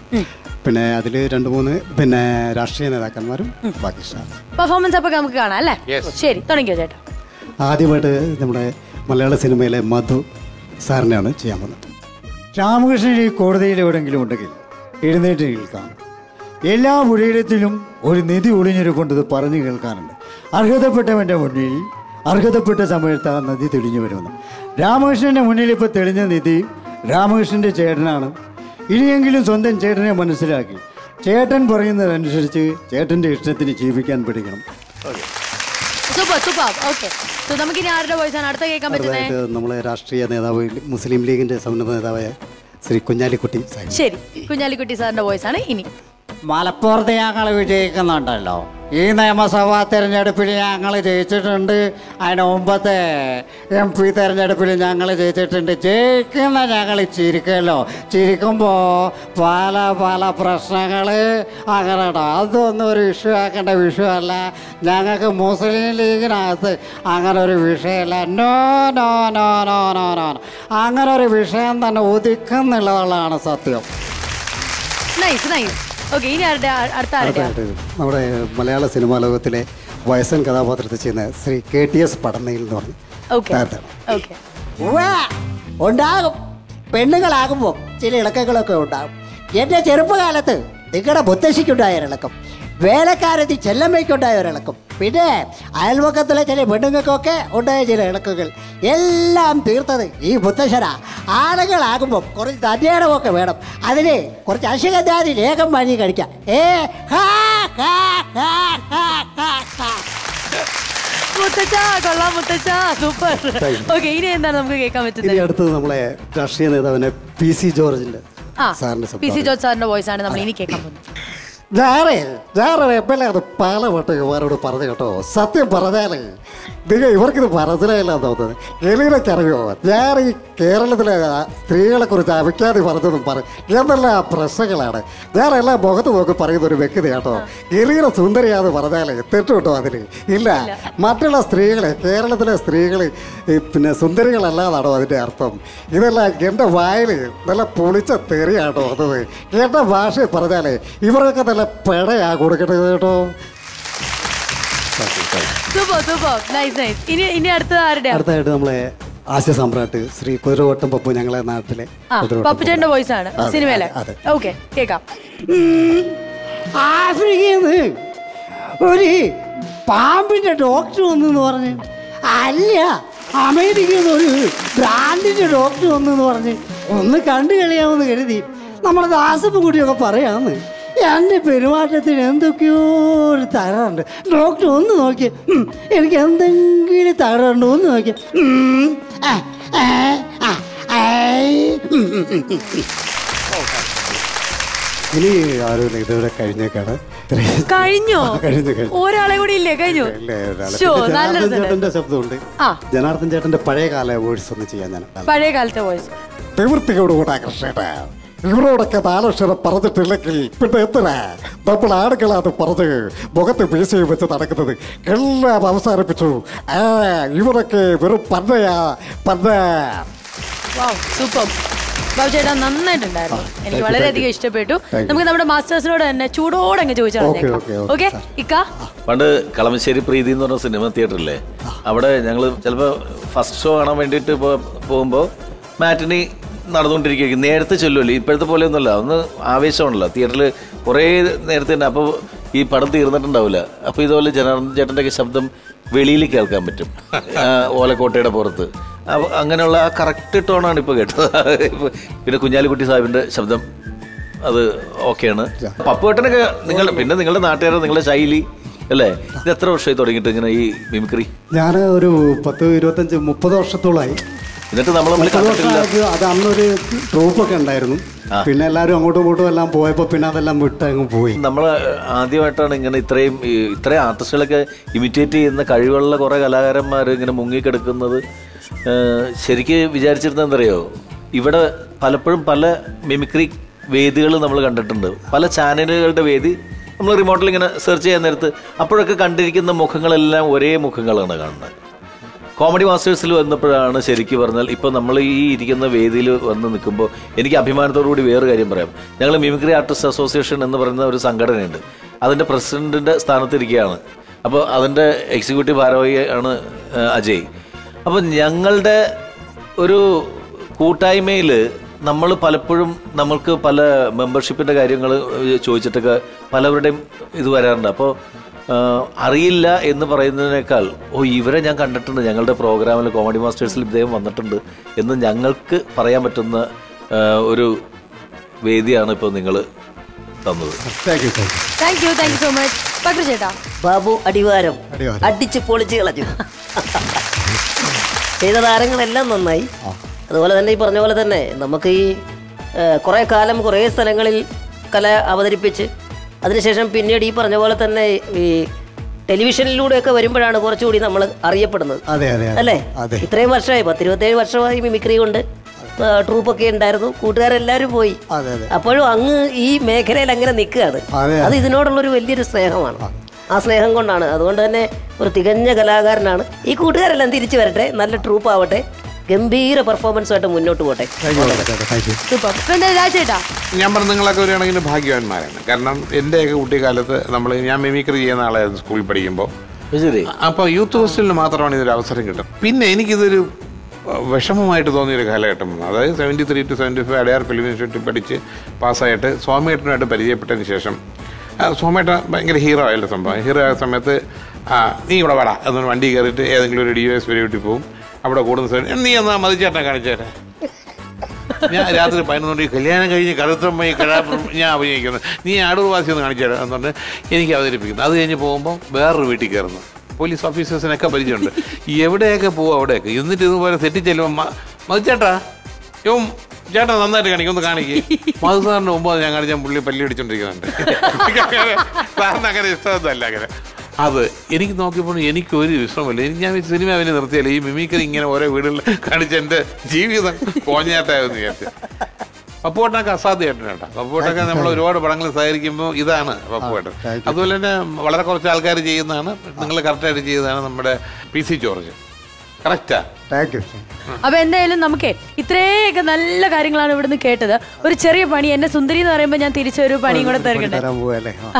പിന്നെ അതിൽ രണ്ട് മൂന്ന് പിന്നെ രാഷ്ട്രീയ നേതാക്കന്മാരും ബാക്കി സ്റ്റാർസ്. പെർഫോമൻസ് അപ്പൊ നമുക്ക് കാണാം അല്ലേ? ശരി, തുടങ്ങിയോ ചേട്ടാ. ആദ്യമായിട്ട് നമ്മുടെ മലയാള സിനിമയിലെ മധു സാറിനെയാണ് ചെയ്യാൻ പോകുന്നത്. രാമകൃഷ്ണൻ ഈ കോടതിയിൽ എവിടെയെങ്കിലും ഉണ്ടെങ്കിൽ എഴുന്നേറ്റ് കേൾക്കാം. എല്ലാ മുഴയിടത്തിലും ഒരു നിധി ഒളിഞ്ഞിരിക്കേണ്ടത് പറഞ്ഞു കേൾക്കാനുണ്ട്. അർഹതപ്പെട്ടവൻ്റെ മുന്നിൽ അർഹതപ്പെട്ട സമയത്ത് ആ നദി തെളിഞ്ഞു വരുമെന്ന്. രാമകൃഷ്ണൻ്റെ മുന്നിൽ ഇപ്പോൾ തെളിഞ്ഞ നിധി രാമകൃഷ്ണൻ്റെ ചേട്ടനാണ്. ഇനിയെങ്കിലും സ്വന്തം ചേട്ടനെ മനസ്സിലാക്കി ചേട്ടൻ പറയുന്നതനുസരിച്ച് ചേട്ടൻ്റെ ഇഷ്ടത്തിന് ജീവിക്കാൻ പഠിക്കണം. നമ്മളെ രാഷ്ട്രീയ നേതാവ് മുസ്ലിം ലീഗിന്റെ സംരംഭ നേതാവായ ശ്രീ കുഞ്ഞാലിക്കുട്ടി. ശരി, കുഞ്ഞാലിക്കുട്ടി സാറിന്റെ വോയിസ് ആണ് ഇനി. മലപ്പുറത്ത് ഞങ്ങൾ വിജയിക്കുന്നുണ്ടല്ലോ. ഈ നിയമസഭാ തെരഞ്ഞെടുപ്പിൽ ഞങ്ങൾ ജയിച്ചിട്ടുണ്ട്. അതിന് മുമ്പത്തെ MP തെരഞ്ഞെടുപ്പിൽ ഞങ്ങൾ ജയിച്ചിട്ടുണ്ട്. ജയിക്കുന്ന ഞങ്ങൾ ചിരിക്കല്ലോ. ചിരിക്കുമ്പോൾ പല പല പ്രശ്നങ്ങൾ അങ്ങനെ അതൊന്നും ഒരു ഇഷ്യൂ ആക്കേണ്ട വിഷയമല്ല. ഞങ്ങൾക്ക് മുസ്ലിം ലീഗിനകത്ത് അങ്ങനെ ഒരു വിഷയമല്ല. No no no no no no അങ്ങനെ ഒരു വിഷയം തന്നെ ഒതുക്കുന്നുള്ളതാണ് സത്യം. നമ്മുടെ മലയാള സിനിമാ ലോകത്തിലെ വയസ്സൻ കഥാപാത്രത്തിൽ ചെയ്യുന്ന ശ്രീ KTS പടന്നയിൽ എന്ന് പറഞ്ഞു. ഉണ്ടാകും, പെണ്ണുങ്ങളാകുമ്പോൾ ചില ഇളക്കങ്ങളൊക്കെ ഉണ്ടാകും. എൻ്റെ ചെറുപ്പകാലത്ത് നിങ്ങളുടെ മുത്തശ്ശിക്കുണ്ടായ ഒരിളക്കം, വേലക്കാരത്തി ചെല്ലമ്മയ്ക്കുണ്ടായ ഒരിളക്കം, പിന്നെ അയൽവക്കത്തിലെ ചില പെണ്ണുങ്ങൾക്കൊക്കെ ഉണ്ടായ ചില ഇളക്കുകൾ എല്ലാം തീർത്തത് ഈ മുത്തശ്ശനാ. ആളുകളാകുമ്പോൾ കുറച്ച് തദ്ദേശമൊക്കെ വേണം. അതിന് കുറച്ച് അശുഖജാതി ലേഖം വാങ്ങി കഴിക്കാം. ഇനി എന്താണ് നമുക്ക് കേൾക്കാൻ പറ്റുന്നത്? അടുത്തത് നമ്മളെ രാഷ്ട്രീയ നേതാവിനെ പി സി ജോർജ് സാറിന്റെ വോയിസ് ആണ് നമ്മൾ ഇനി കേൾക്കാൻ പോകുന്നത്. ഞാൻ പല വട്ടം ഇവരോട് പറഞ്ഞു കേട്ടോ. സത്യം പറഞ്ഞാൽ നിങ്ങൾ ഇവർക്കിത് മനസ്സിലായില്ല തോന്നുന്നത്. എലീനക്കറിയോ ഞാൻ ഈ കേരളത്തിലെ സ്ത്രീകളെ കുറിച്ച് അഭിക്കാതെ പറഞ്ഞതും പറഞ്ഞു എന്നെല്ലാം പ്രശ്നങ്ങളാണ്. ഞാൻ എല്ലാം മുഖത്ത് നോക്കി പറയുന്ന ഒരു വ്യക്തി കേട്ടോ. എലീന സുന്ദരിയാന്ന് പറഞ്ഞാൽ തെറ്റുണ്ടോ? അതിന് ഇല്ല. മറ്റുള്ള സ്ത്രീകളെ, കേരളത്തിലെ സ്ത്രീകൾ പിന്നെ സുന്ദരികളല്ലാതാണോ അതിൻ്റെ അർത്ഥം? ഇതെല്ലാം എൻ്റെ വായിൽ നല്ല പൊളിച്ച തെറിയാണോ വന്നത്. എൻ്റെ ഭാഷയെ പറഞ്ഞാൽ ഇവരൊക്കെ നല്ല പെടയാ കൊടുക്കേണ്ടത് കേട്ടോ. അടുത്തായിട്ട് നമ്മളെ ആശയ സാമ്രാട്ട് ശ്രീ കുതിരവട്ടം പപ്പു, ഞങ്ങളെ നാട്ടിലെ പപ്പുചേട്ടന്റെ വോയിസ് ആണ് സിനിമയിലെ. ഓക്കെ, കേക്കാം. ആഫ്രിക്കന്ന് ഒരു പാമ്പിന്റെ ഡോക്ടർ വന്നെന്ന് പറഞ്ഞു. അല്ല, അമേരിക്കന്ന് ഒരു ബ്രാൻഡിന്റെ ഡോക്ടർ വന്നെന്ന് പറഞ്ഞ് ഒന്ന് കണ്ടു കളിയാമെന്ന് കരുതി നമ്മളെ ദാസപ്പ് കൂടിയൊക്കെ പറയാന്ന്. എൻ്റെ പെരുമാറ്റത്തിന് എന്തൊക്കെയോ ഒരു തകരാറുണ്ട്. ഡോക്ടർ ഒന്ന് നോക്കി എനിക്ക് എന്തെങ്കിലും തകരാറുണ്ടോ ഒന്ന് നോക്കി. ഇനി ആരും ഇതുവരെ കഴിഞ്ഞേക്കാണ്. കഴിഞ്ഞോ? ഒരാളെ കൂടി ഇല്ലേ? കഴിഞ്ഞു. ജനാർദ്ദൻ ചേട്ടന്റെ ശബ്ദമുണ്ട്. ജനാർദ്ദൻ ചേട്ടന്റെ പഴയ കാല വോയിസ് ഒന്ന് ചെയ്യാൻ. ഞാൻ പഴയ കാലത്തെ വോയിസ് പ്രവൃത്തിയോട് കൂട്ടാ കൃഷ്ണേട്ടാ. ഇവരോടൊക്കെ നാലക്ഷരം പറഞ്ഞിട്ടില്ലെങ്കിൽ പിന്നെ എന്തിനാ നമ്മൾ ആടുകളാണ് പറഞ്ഞ് മുഖത്ത് വീശയും വെച്ച് നടക്കുന്നത്? എല്ലാം അവസാനിപ്പിച്ചു. ഇവരൊക്കെ വെറും പന്നയാ പന്ന. ബാബുചേട്ടാ നന്നായിട്ടുണ്ടായിരുന്നു, എനിക്ക് വളരെയധികം ഇഷ്ടപ്പെട്ടു. നമുക്ക് നമ്മുടെ മാസ്റ്റേഴ്സിനോട് തന്നെ ചൂടോടെ അങ്ങ് ചോദിച്ചാൽ ഓക്കെ. ഇക്ക, പണ്ട് കളമശ്ശേരി പ്രീതി എന്ന് പറഞ്ഞ സിനിമ തിയേറ്ററില്ലേ, അവിടെ ഞങ്ങൾ ചിലപ്പോൾ ഫസ്റ്റ് ഷോ കാണാൻ വേണ്ടിയിട്ട് പോകുമ്പോൾ മാറ്റിനി നടന്നുകൊണ്ടിരിക്കും. നേരത്തെ ചൊല്ലുമല്ലോ, ഇപ്പോഴത്തെ പോലെ ഒന്നുമല്ല. ഒന്ന് ആവേശമാണല്ലോ തിയേറ്ററിൽ കുറേ നേരത്തെ തന്നെ. അപ്പോൾ ഈ പടം തീർന്നിട്ടുണ്ടാവില്ല. അപ്പോൾ ഇതുപോലെ ജനാർദ്ദൻ ചേട്ടൻ്റെയൊക്കെ ശബ്ദം വെളിയിൽ കേൾക്കാൻ പറ്റും, ഓലക്കോട്ടയുടെ പുറത്ത്. അപ്പോൾ അങ്ങനെയുള്ള ആ കറക്റ്റ് ടോണാണ് ഇപ്പോൾ കേട്ടത്. പിന്നെ കുഞ്ഞാലിക്കുട്ടി സാഹിബിൻ്റെ ശബ്ദം അത് ഓക്കെയാണ്. പപ്പുവേട്ടനൊക്കെ നിങ്ങൾ പിന്നെ നിങ്ങളുടെ നാട്ടുകാരുടെ നിങ്ങളുടെ ശൈലി അല്ലേ? ഇത് എത്ര വർഷമായി തുടങ്ങിയിട്ട് ഇങ്ങനെ ഈ മിമിക്രി? ഞാൻ ഒരു 10, 25, 30 വർഷത്തോളായി. എന്നിട്ട് നമ്മൾ അത് അന്നൊരു ട്രൂപ്പൊക്കെ ഉണ്ടായിരുന്നു. പിന്നെ എല്ലാവരും അങ്ങോട്ടും ഇങ്ങോട്ടും എല്ലാം പോയപ്പോൾ പിന്നെ അതെല്ലാം വിട്ടങ്ങ് പോയി. നമ്മൾ ആദ്യമായിട്ടാണ് ഇങ്ങനെ ഇത്രയും ആർട്ടിസ്റ്റുകളൊക്കെ ഇമിറ്റേറ്റ് ചെയ്യുന്ന കഴിവുള്ള കുറേ കലാകാരന്മാർ ഇങ്ങനെ മുങ്ങിക്കിടക്കുന്നത്. ശരിക്കും വിചാരിച്ചിരുന്നതെന്നറിയോ, ഇവിടെ പലപ്പോഴും പല മിമിക്രി വേദികൾ നമ്മൾ കണ്ടിട്ടുണ്ട്. പല ചാനലുകളുടെ വേദി നമ്മൾ റിമോട്ടിൽ ഇങ്ങനെ സെർച്ച് ചെയ്യാൻ നേരത്ത് അപ്പോഴൊക്കെ കണ്ടിരിക്കുന്ന മുഖങ്ങളെല്ലാം ഒരേ മുഖങ്ങളാണ് കാണുന്നത്. കോമഡി മാസ്റ്റേഴ്സിൽ വന്നപ്പോഴാണ് ശരിക്കും പറഞ്ഞാൽ ഇപ്പം നമ്മൾ ഈ ഇരിക്കുന്ന വേദിയിൽ വന്ന് നിൽക്കുമ്പോൾ എനിക്ക് അഭിമാനത്തോടു കൂടി വേറൊരു കാര്യം പറയാം. ഞങ്ങൾ മിമിക്രി ആർട്ടിസ്റ്റ് അസോസിയേഷൻ എന്ന് പറയുന്ന ഒരു സംഘടനയുണ്ട്. അതിൻ്റെ പ്രസിഡൻറ്റിൻ്റെ സ്ഥാനത്തിരിക്കുകയാണ്. അപ്പോൾ അതിൻ്റെ എക്സിക്യൂട്ടീവ് ഭാരവാഹിയാണ് അജയ്. അപ്പോൾ ഞങ്ങളുടെ ഒരു കൂട്ടായ്മയിൽ നമ്മൾ പലപ്പോഴും നമ്മൾക്ക് പല മെമ്പർഷിപ്പിൻ്റെ കാര്യങ്ങൾ ചോദിച്ചിട്ടൊക്കെ പലവരുടെയും ഇത് വരാറുണ്ട്. അപ്പോൾ അറിയില്ല എന്ന് പറയുന്നതിനേക്കാൾ ഇവരെ ഞാൻ കണ്ടിട്ടുണ്ട്, ഞങ്ങളുടെ പ്രോഗ്രാമിൽ കോമഡി മാസ്റ്റേഴ്സിൽ ഇദ്ദേഹം വന്നിട്ടുണ്ട് എന്ന് ഞങ്ങൾക്ക് പറയാൻ പറ്റുന്ന ഒരു വേദിയാണ് ഇപ്പോൾ നിങ്ങൾ തന്നത്. Thank you, thank you, thank you so much. പകർ ചേട്ടാ, ബാബു അടിവാരം അടിച്ച് പൊളിച്ച് കളഞ്ഞു. ചെയ്ത താരങ്ങളെല്ലാം നന്നായി. അതുപോലെ തന്നെ ഈ പറഞ്ഞ പോലെ തന്നെ നമുക്ക് ഈ കുറേ കാലം കുറേ സ്ഥലങ്ങളിൽ കല അവതരിപ്പിച്ച് അതിനുശേഷം പിന്നീട് ഈ പറഞ്ഞ പോലെ തന്നെ ഈ ടെലിവിഷനിലൂടെയൊക്കെ വരുമ്പോഴാണ് കുറച്ചുകൂടി നമ്മൾ അറിയപ്പെടുന്നത്, അല്ലേ? ഇത്രയും വർഷമായി, 10, 27 വർഷമായി മിമിക്രി കൊണ്ട് ട്രൂപ്പൊക്കെ ഉണ്ടായിരുന്നു, കൂട്ടുകാരെല്ലാവരും പോയി. അപ്പോഴും അങ്ങ് ഈ മേഖലയിൽ അങ്ങനെ നിൽക്കുകയാണ്. അത് ഇതിനോടുള്ളൊരു വലിയൊരു സ്നേഹമാണ്. ആ സ്നേഹം കൊണ്ടാണ്. അതുകൊണ്ട് തന്നെ ഒരു തികഞ്ഞ കലാകാരനാണ്. ഈ കൂട്ടുകാരെല്ലാം തിരിച്ചു വരട്ടെ, നല്ല ട്രൂപ്പ് ആവട്ടെ, ഗംഭീര പെർഫോമൻസുമായിട്ട് മുന്നോട്ട് പോട്ടെ. ഞാൻ പറഞ്ഞ നിങ്ങളൊക്കെ ഒരു കണക്കിന് ഭാഗ്യവാന്മാരാണ്. കാരണം എൻ്റെയൊക്കെ കുട്ടിക്കാലത്ത് ഞാൻ മിമിക്രി ചെയ്യുന്ന ആളായിരുന്നു സ്കൂളിൽ പഠിക്കുമ്പോൾ. അപ്പോൾ യൂത്ത് ഫെസ്റ്റിവലിന് മാത്രമാണ് ഇതൊരു അവസരം കിട്ടും. പിന്നെ എനിക്കിതൊരു വിഷമമായിട്ട് തോന്നിയൊരു കാലഘട്ടം, അതായത് 73 to 75 അടയാർ ഫിലിം ഇൻസ്റ്റിറ്റ്യൂട്ടിൽ പഠിച്ച് പാസ്സായിട്ട് സ്വാമിയേട്ടനുമായിട്ട് പരിചയപ്പെട്ടതിന് ശേഷം, സ്വാമിയേട്ടൻ ഭയങ്കര ഹീറോ ആയല്ലോ സംഭവം. ഹീറോ ആയ സമയത്ത് നീ ഇവിടെ വട എന്നൊരു വണ്ടി കയറിയിട്ട് ഏതെങ്കിലും ഒരു DOS വരെ വീട്ടിൽ പോകും. അവിടെ കൂടുന്ന നീ എന്നാ മതിച്ചേട്ടനെ കാണിച്ചേരാ, ഞാൻ രാത്രി 11 മണി കല്യാണം കഴിഞ്ഞ് കറുത്തമ്മയും കഴാപ്പുറം ഞാൻ അഭിനയിക്കുന്നത്, നീ ആടൂർവാസി ഒന്ന് കാണിച്ചേരാ എന്ന് പറഞ്ഞ് എനിക്ക് അവതരിപ്പിക്കുന്നു. അത് കഴിഞ്ഞ് പോകുമ്പോൾ വേറൊരു വീട്ടിൽ കയറുന്നു. പോലീസ് ഓഫീസേഴ്സിനൊക്കെ പരിചയമുണ്ട്. എവിടെയൊക്കെ പോകും അവിടെയൊക്കെ എന്നിട്ട് ഇതുപോലെ തെറ്റി ചെല്ലുമ്പോൾ മതിച്ചേട്ടാ ഇവൻ ചേട്ടാ നന്നായിട്ട് കാണിക്കും, ഒന്ന് കാണിക്കും. മധുസാറിൻ്റെ മുമ്പ് ഞാൻ കാണിച്ചാൽ പുള്ളി പല്ലി അടിച്ചോണ്ടിരിക്കുന്നുണ്ട്. സാറിന് അങ്ങനെ ഇഷ്ടമൊന്നുമല്ല. അങ്ങനെ അത് എനിക്ക് നോക്കിയപ്പോൾ എനിക്കൊരു വിഷമമില്ല. എനിക്ക് ഞാൻ സിനിമ അവനെ നിർത്തിയാലേ ഈ മിമിക്രി ഇങ്ങനെ ഓരോ വീടുകളിൽ കാണിച്ച എൻ്റെ ജീവിതം കോഞ്ഞാട്ടായെന്ന് വിചാരിച്ചു. പപ്പുവേട്ടനൊക്കെ അസാധ്യമായിട്ടുണ്ട് കേട്ടോ. പപ്പുവേട്ടൊക്കെ നമ്മൾ ഒരുപാട് പടങ്ങൾ സഹകരിക്കുമ്പോൾ ഇതാണ് പപ്പുവേട്ടൻ. അതുപോലെ തന്നെ വളരെ കുറച്ച് ആൾക്കാർ ചെയ്യുന്നതാണ്, നിങ്ങൾ കറക്റ്റായിട്ട് ചെയ്തതാണ് നമ്മുടെ PC ജോർജ്. അപ്പൊ എന്തായാലും നമുക്ക് ഇത്രയൊക്കെ നല്ല കാര്യങ്ങളാണ് ഇവിടുന്ന് കേട്ടത്. ഒരു ചെറിയ പണി, എന്നെ സുന്ദരി എന്ന് പറയുമ്പോ ഞാൻ തിരിച്ചൊരു പണിയും കൂടെ തരണ്ടേ?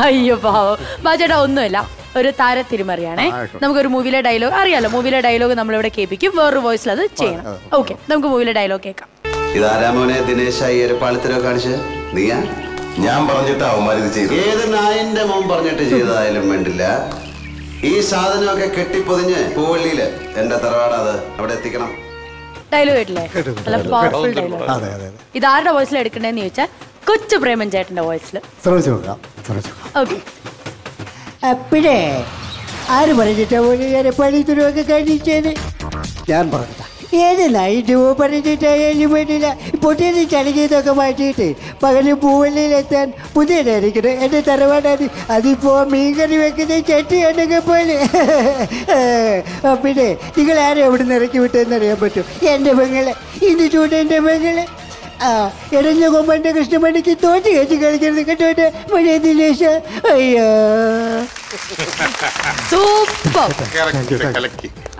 അയ്യോ പാവം ബാജേട്ടാ, ഒന്നുമില്ല, ഒരു താരത്തിരുമറിയാണേ. നമുക്കൊരു മൂവിയിലെ ഡയലോഗ് അറിയാലോ, മൂവിയിലെ ഡയലോഗ് നമ്മളിവിടെ കേൾപ്പിക്കും, വേറൊരു വോയിസിൽ അത് ചെയ്യണം. ഓക്കെ, നമുക്ക് മൂവിയിലെ ഡയലോഗ് കേൾക്കാം. ഇതാരാമോനെ ദിനേശായി എരപ്പാളത്തിലോ കാണിച്ച് നീയാ ഞാൻ പറഞ്ഞിട്ടാവും, ഏത് നായന്റെ മോൻ പറഞ്ഞിട്ട് ചെയ്തതായാലും വേണ്ടില്ല. ഈ സാധനമൊക്കെ കെട്ടിപ്പൊതിഞ്ഞ് പൂവള്ളിയില് എന്റെ തറവാട്, അത് അവിടെ എത്തിക്കണം. ഡയലോഗ് കേട്ടില്ലേ? നല്ല പവർഫുൾ ഡയലോഗ്. ഇതാരുടെ വോയിസിൽ എടുക്കണേന്ന് ചോദിച്ചാൽ കൊച്ചു പ്രേമൻ ചേട്ടന്റെ വോയിസിൽ. ഓക്കെ, അപ്പഴേ ആര് പറഞ്ഞിട്ടാ പള്ളിത്തുരുവൊക്കെ കഴിച്ചത്? ഞാൻ പറഞ്ഞിട്ടാ ഏത് നൈറ്റ് പൂ പറഞ്ഞിട്ടായാലും വേണ്ടില്ല, പൊട്ടിയത് ചടങ്ങിയതൊക്കെ മാറ്റിയിട്ട് പകല് പൂവള്ളിയിലെത്താൻ പുതിയതായിരിക്കണം എൻ്റെ തറവാടാണ്. അതിപ്പോൾ മീൻകറി വെക്കുന്ന ചട്ടിയാണെങ്കിൽ പോലെ. പിന്നെ നിങ്ങൾ ആരും എവിടെ നിന്ന് ഇറക്കി വിട്ടതെന്ന് അറിയാൻ പറ്റും. എൻ്റെ പെങ്ങളെ ഇത് ചൂട്, എൻ്റെ പെങ്ങളെ ഇടഞ്ഞ കൊമ്പൻ്റെ കൃഷ്ണമണിക്ക് തോറ്റ് കയറ്റി കളിക്കരുത് കേട്ടോട്ടെ മഴ ദിലേശ. അയ്യോ സൂപ്പർ,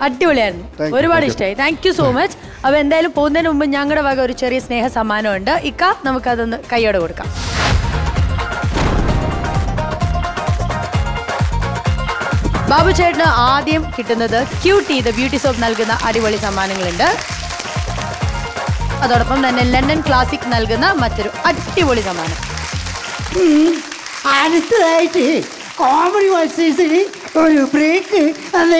അടിപൊളിയായിരുന്നു, ഒരുപാട് ഇഷ്ടമായി. Thank you so much. അപ്പൊ എന്തായാലും പോകുന്നതിന് മുമ്പ് ഞങ്ങളുടെ വക ഒരു ചെറിയ സ്നേഹ സമ്മാനമുണ്ട്. ഇക്ക, നമുക്കതൊന്ന് കൈയോടെ കൊടുക്കാം. ബാബു ചേട്ടന് ആദ്യം കിട്ടുന്നത് ക്യൂട്ടി ദ ബ്യൂട്ടി സോപ്പ് നൽകുന്ന അടിപൊളി സമ്മാനങ്ങളുണ്ട്. അതോടൊപ്പം തന്നെ ലണ്ടൻ ക്ലാസിക് നൽകുന്ന മറ്റൊരു അടിപൊളി സമ്മാനം. അടുത്തതായിട്ട് കോമഡി മാസ്റ്റേഴ്സിന് ഒരു ബ്രേക്ക്. അത്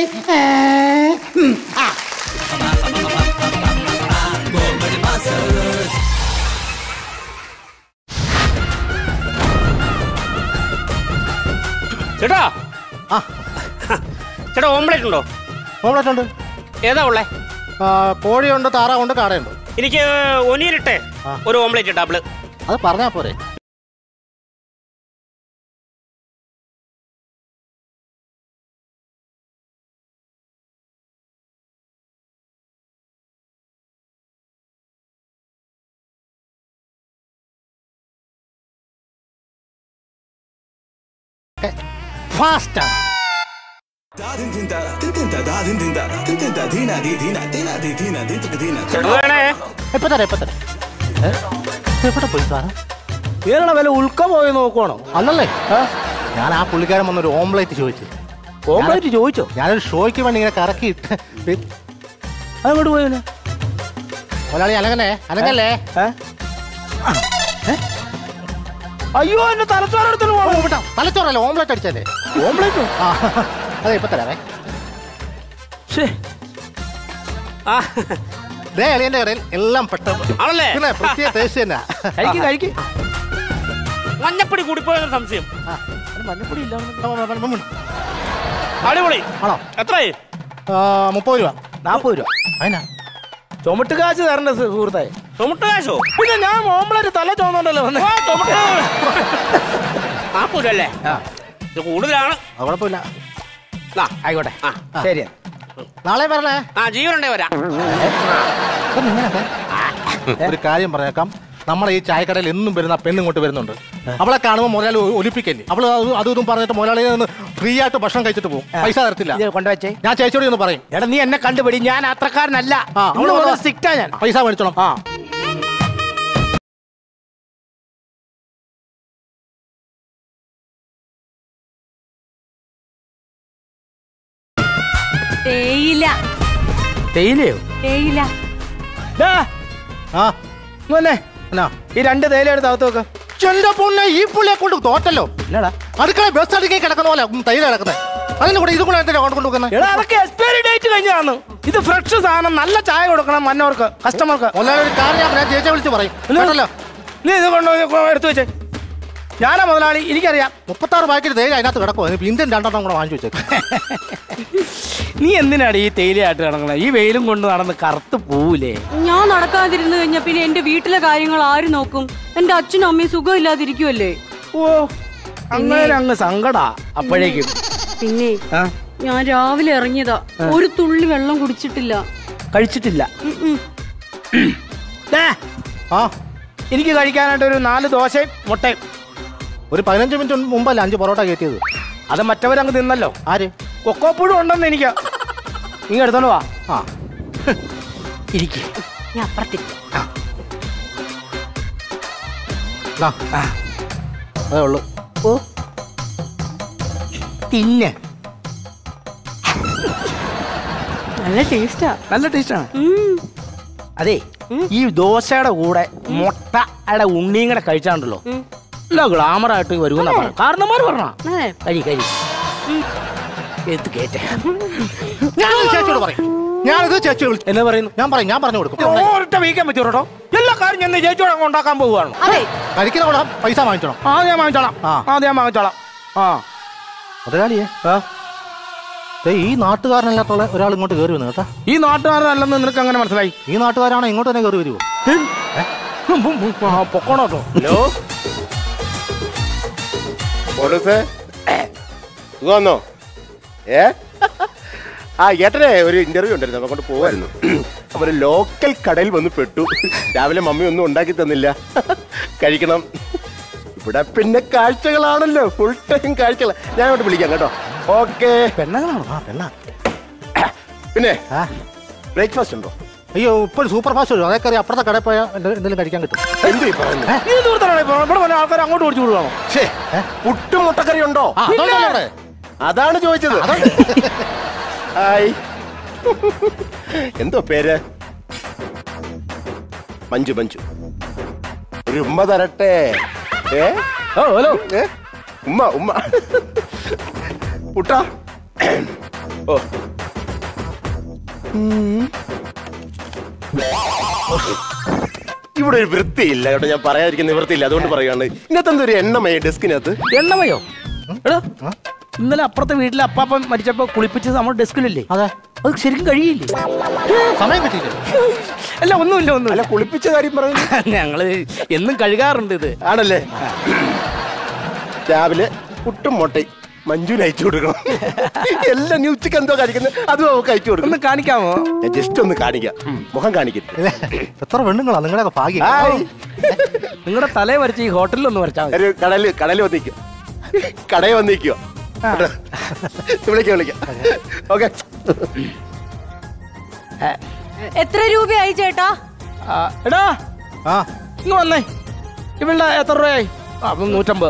ചേട്ടാ ചേട്ടാ ഓംപ്ലേറ്റ് ഉണ്ടോ? ഓംപ്ലേറ്റ് ഉണ്ട്. ഏതാ ഉള്ളേ? കോഴിയുണ്ട്, താറാവുണ്ട്, കാടയുണ്ട്. എനിക്ക് ഒനിയിലിട്ടെ ഒരു ഓംപ്ലേറ്റ് ഡബിൾ. അത് പറഞ്ഞാൽ പോരെ? Faster. വല്ല ഉൾക്ക പോയി നോക്കുവാണോ? അല്ലല്ലേ, ഞാൻ ആ പുള്ളിക്കാരൻ വന്നൊരു ഓംപ്ലേറ്റ് ചോദിച്ചു. ഓംപ്ലേറ്റ് ചോദിച്ചോ? ഞാനൊരു ഷോയ്ക്ക് വേണ്ടി ഇങ്ങനെ കറക്കിയിട്ട് അതങ്ങോട്ട് പോയല്ലോ. ഒരാളി അലകനെ അലകല്ലേ? അയ്യോ, എന്റെ തലച്ചോറെടുത്തു. തലച്ചോറല്ലേ, ഓംപ്ലേറ്റ് അടിച്ചല്ലേ? ഓംപ്ലേറ്റ് അതെ, ഇപ്പൊ തരാവേ. എളിയന്റെ കടയിൽ എല്ലാം പെട്ടെന്ന് പിന്നെ പ്രത്യേക ടേസ്റ്റ് തന്നെ. മഞ്ഞപ്പൊടി കൂടിപ്പോയ സംശയം. മഞ്ഞപ്പൊടി ഇല്ല. അടിപൊളി ആണോ? എത്രയായി? 30 രൂപ. 40 രൂപ. അതിനാ ചുമട്ട് കാശ് തരണ്ട സുഹൃത്തായി. ചുമട്ട് കാശോ? പിന്നെ ഞാൻ ഓംപ്ലേറ്റ് തല ചോന്നുണ്ടല്ലോ. അല്ലേ കൂടുതലാണ്. കുഴപ്പമില്ല, ആയിക്കോട്ടെ. ശരി, നാളെ പറഞ്ഞേ. ജീവനുണ്ടേ വരാം. ഒരു കാര്യം പറഞ്ഞേക്കാം, നമ്മളെ ഈ ചായക്കടയിൽ എന്നും വരുന്ന പെണ്ണിങ്ങോട്ട് വരുന്നുണ്ട്. അവളെ കാണുമ്പോൾ മുതലാളി ഒലിപ്പിക്കല്ലേ. അവള് അതും പറഞ്ഞിട്ട് മുതലാളിയെ നിന്ന് ഫ്രീ ആയിട്ട് ഭക്ഷണം കഴിച്ചിട്ട് പോകും. പൈസ തരത്തില്ല. കൊണ്ടുവച്ചേ. ഞാൻ ചേച്ചിയോട് ഒന്ന് പറയും. എടാ, നീ എന്നെ കണ്ടുപിടി, ഞാൻ അത്രക്കാരനല്ല. ഞാൻ പൈസ മേടിച്ചോളാം. ആ തേയില. തേയിലയോ? തേയില. ആ ഇങ്ങനെ ഈ രണ്ട് തേയില എടുത്ത് അകത്ത് വെക്കാം. ഈ പുള്ളിയെ കൊണ്ട് തോറ്റല്ലോ. അടുക്കള ബസ് അടുക്കി കിടക്കുന്ന പോലെ തേയില കിടക്കുന്നത്. അതിന്റെ കൂടെ ഇത് കൊണ്ടുവന്നത്. ഇത് ഫ്രഷ് സാധനം, നല്ല ചായ കൊടുക്കണം മന്നവർക്ക്, കസ്റ്റമർക്ക്. ചേച്ചിയെ വിളിച്ച് പറയും. നീ ഇത് കൊണ്ട് എടുത്തു വെച്ചേ. ഞാനാ മുതലാളി, എനിക്കറിയാം. 36 പാക്കറ്റ് തേയില അതിനകത്ത് കിടക്കുമോ? ഇന്ത്യൻ രണ്ടെണ്ണം കൂടെ വാങ്ങിച്ചു വെച്ചേക്കാം. നീ എന്തിനാണ് ഈ തേയിലയായിട്ട് കിടക്കണേ? ഈ വെയിലും കൊണ്ട് നടന്ന് കറുത്ത് പോവൂലേ? ഞാൻ നടക്കാതിരുന്നു കഴിഞ്ഞാൽ പിന്നെ എന്റെ വീട്ടിലെ കാര്യങ്ങൾ ആര് നോക്കും? എന്റെ അച്ഛനും അമ്മയും സുഖം ഇല്ലാതിരിക്കുമല്ലേ? ഓ, അങ്ങനെ അങ്ങ് സങ്കടാ. അപ്പോഴേക്കും പിന്നെ ഞാൻ രാവിലെ ഇറങ്ങിയതാ, ഒരു തുള്ളി വെള്ളം കുടിച്ചിട്ടില്ല, കഴിച്ചിട്ടില്ല. എനിക്ക് കഴിക്കാനായിട്ട് ഒരു 4 ദോശയും മുട്ടയും. ഒരു 15 മിനിറ്റ് മുമ്പല്ലേ 5 പൊറോട്ട കയറ്റിയത്? അത് മറ്റവരങ്ങ് തിന്നല്ലോ. ആര്? കൊക്കോപ്പുഴും ഉണ്ടെന്ന് എനിക്ക്. നീ എടുത്തോണ്ട് വാ. ആ ഇരിക്ക. അതേ ഉള്ളു. ഓ തിന്നെ. നല്ല ടേസ്റ്റാ. നല്ല ടേസ്റ്റാണ്. അതെ, ഈ ദോശയുടെ കൂടെ മുട്ടയുടെ ഉണ്ണിയും കൂടെ കഴിച്ചാണ്ടല്ലോ ഗ്ലാമറായിട്ട് വരുമെന്നാ പറഞ്ഞു കാരണന്മാര്. പറഞ്ഞാ കഴി കഴി ഉണ്ടാക്കാൻ പോവുകയാണ്. പൈസ വാങ്ങിച്ചോളാം. ആദ്യം വാങ്ങിച്ചോളാം. ആ മുതലാളിയെ, ഈ നാട്ടുകാരനല്ലാത്തുള്ള ഒരാൾ ഇങ്ങോട്ട് കയറി വന്നു കേട്ടാ. ഈ നാട്ടുകാരനല്ലെന്ന് നിനക്ക് അങ്ങനെ മനസ്സിലായി? ഈ നാട്ടുകാരാണ് ഇങ്ങോട്ട് തന്നെ കയറി വരുമോ? പൊക്കോണോ ഹലോ സുഖമാണോ? ആ ഏട്ടനെ ഒരു ഇന്റർവ്യൂ ഉണ്ടായിരുന്നു, അങ്ങോട്ട് പോവായിരുന്നു. അവർ ലോക്കൽ കടയിൽ വന്ന് പെട്ടു. രാവിലെ മമ്മി ഒന്നും ഉണ്ടാക്കി തന്നില്ല, കഴിക്കണം. ഇവിടെ പിന്നെ കാഴ്ചകളാണല്ലോ, ഫുൾ ടൈം കാഴ്ചകളാണ്. ഞാൻ അങ്ങോട്ട് വിളിക്കാം കേട്ടോ. ഓക്കെ. പെണ്ണാണോ? പിന്നെ ബ്രേക്ക്ഫാസ്റ്റ് ഉണ്ടോ? അയ്യോ, ഇപ്പോൾ സൂപ്പർ ഫാസ്റ്റ് വരും. അതൊക്കെ അറിയാം. അപ്പുറത്തെ കടയിൽ പോയാൽ എന്തെങ്കിലും കഴിക്കാൻ കിട്ടും. ആൾക്കാർ അങ്ങോട്ട് ഓടിച്ചു വിടുവാണോ? പുട്ടും മുട്ടക്കറി ഉണ്ടോ? അതാണ് ചോദിച്ചത്. ഹായ്, എന്തോ പേര്? മഞ്ജു. മഞ്ജു ഒരു ഉമ്മ തരട്ടെ. ഹലോ ഉമ്മ. ഉമ്മ പുട്ടാ. ഓ ഇവിടെ ഒരു വൃത്തിയില്ല കേട്ടോ. ഞാൻ പറയാതിരിക്കുന്ന നിവൃത്തിയില്ല, അതുകൊണ്ട് പറയുകയാണ്. ഇന്നത്തെ എന്തൊരു എണ്ണമയോ ഡെസ്കിനകത്ത്? എണ്ണമയോ? ഇന്നലെ അപ്പുറത്തെ വീട്ടിലെ അപ്പാപ്പൻ മരിച്ചപ്പോൾ കുളിപ്പിച്ചത് നമ്മുടെ ഡെസ്കിലില്ലേ? അതെ. അത് ശരിക്കും കഴിയില്ലേ? സമയം കിട്ടിയില്ല. അല്ല ഒന്നുമില്ല, ഒന്നുമില്ല. കുളിപ്പിച്ച കാര്യം പറയുന്നത് ഞങ്ങൾ എന്നും കഴുകാറുണ്ട്. ഇത് ആണല്ലേ? രാവിലെ പുട്ടും മുട്ടയും മഞ്ജുവിന് അയച്ചു കൊടുക്കണം. എല്ലാം നീ ഉച്ചക്ക് എന്തോ കാണിക്കുന്നത് അതും അവർക്ക് അയച്ചു കൊടുക്കണം. ഒന്ന് കാണിക്കാമോ? ഞാൻ ജസ്റ്റ് ഒന്ന് കാണിക്കാം. മുഖം കാണിക്കില്ല. എത്ര പെണ്ണുങ്ങളാ നിങ്ങളൊക്കെ ഭാഗ്യം. നിങ്ങളുടെ തലേ വരച്ച് ഈ ഹോട്ടലിൽ ഒന്ന് വരച്ചാൽ മതി. കടല് കടലിൽ വന്നിരിക്കും, കടയിൽ വന്നിരിക്കുവോ? വിളിക്കാം വിളിക്കാം. ഓക്കെ. എത്ര രൂപയായി ചേട്ടാ? എടാ ഇങ്ങ് വന്നേ. ഇവിടെ എത്ര രൂപയായി? 150.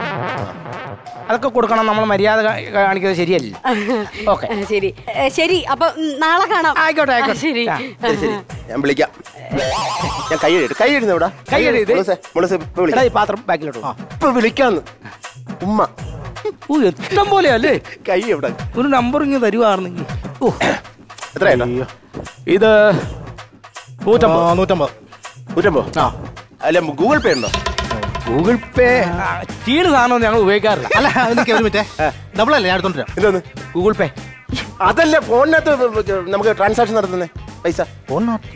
അതൊക്കെ കൊടുക്കണം. നമ്മൾ മര്യാദ കാണിക്കുന്നത് ശരിയല്ലേ? ഓക്കെ ശരി ശരി. അപ്പൊ നാളെ കാണാം. ആയിക്കോട്ടെ ആയിക്കോട്ടെ. ശരി ശരി ഞാൻ വിളിക്കാം. ഞാൻ കൈ എഴുതി കൈ എഴുതുന്നവിടെ കൈ എഴുതി പാത്രം ബാക്കിലോട്ട്. ഇപ്പൊ വിളിക്കാന്ന് ഉമ്മ. ഓ ഇഷ്ടം പോലെയല്ലേ കൈ. എവിടെ ഒരു നമ്പർ ഇങ്ങനെ തരുവാർന്നെങ്കിൽ. ഓ എത്ര ഇത്? 150. അല്ല ഗൂഗിൾ പേ ഉണ്ടോ? ഗൂഗിൾ പേ ചീട് സാധനം ഞങ്ങൾ ഉപയോഗിക്കാറില്ല. അല്ല എനിക്ക് ഒരു മറ്റേ ഡബിളല്ലേ ഞാൻ എടുത്തോണ്ടിരാം. ഇതൊന്ന് ഗൂഗിൾ പേ അതല്ലേ ഫോണിനകത്ത് നമുക്ക് ട്രാൻസാക്ഷൻ നടത്തുന്നേ പൈസ. ഫോണിനകത്ത്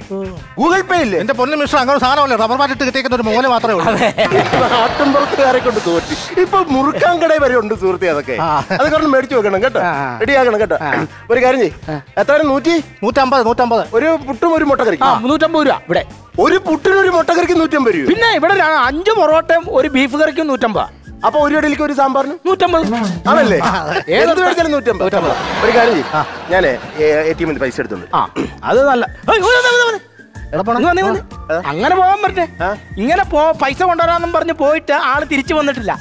ഗൂഗിൾ പേ ഇല്ലേ? എന്റെ പൊന്നു മിസ്റ്റർ അങ്ങനെ സാധനമല്ലേ. റബ്ബർ മാറ്റിട്ട് കിട്ടിയേക്കുന്ന ഒരു മൂല മാത്രമേ ഉള്ളൂ. ആട്ടുംപുറത്തുകാരെ കൊണ്ട് തോറ്റി. ഇപ്പൊ മുറുക്കാൻ കടയിൽ വരെ ഉണ്ട് സുഹൃത്തെ. അതൊക്കെ അതൊക്കെ മേടിച്ചു വെക്കണം കേട്ടോ. റെഡിയാക്കണം കേട്ടോ. ഒരു കാര്യം ചെയ്യ്. എത്ര? 150. ഒരു പുട്ടും ഒരു മുട്ടക്കറി 350 രൂപ. ഇവിടെ ഒരു പുട്ടിനൊരു മുട്ടക്കറിക്ക് 150 രൂപ. പിന്നെ ഇവിടെ 5 പൊറോട്ടയും ഒരു ബീഫ് കറിക്കും 150. അപ്പൊ ഒരു ഇടയിലേക്ക് ഒരു സാമ്പാറിന് 150 ആണല്ലേ? ഏത് മേടിച്ചാലും 150. ഒരു കാര്യം ചെയ്യ്. ഞാനേ ATM ൽ പൈസ എടുത്തുണ്ട്. അത് നല്ല അങ്ങനെ പോകാൻ പറ്റേ. ഇങ്ങനെ പൈസ കൊണ്ടുവരാന്നും പറഞ്ഞ് പോയിട്ട് ആള് തിരിച്ചു വന്നിട്ടില്ല.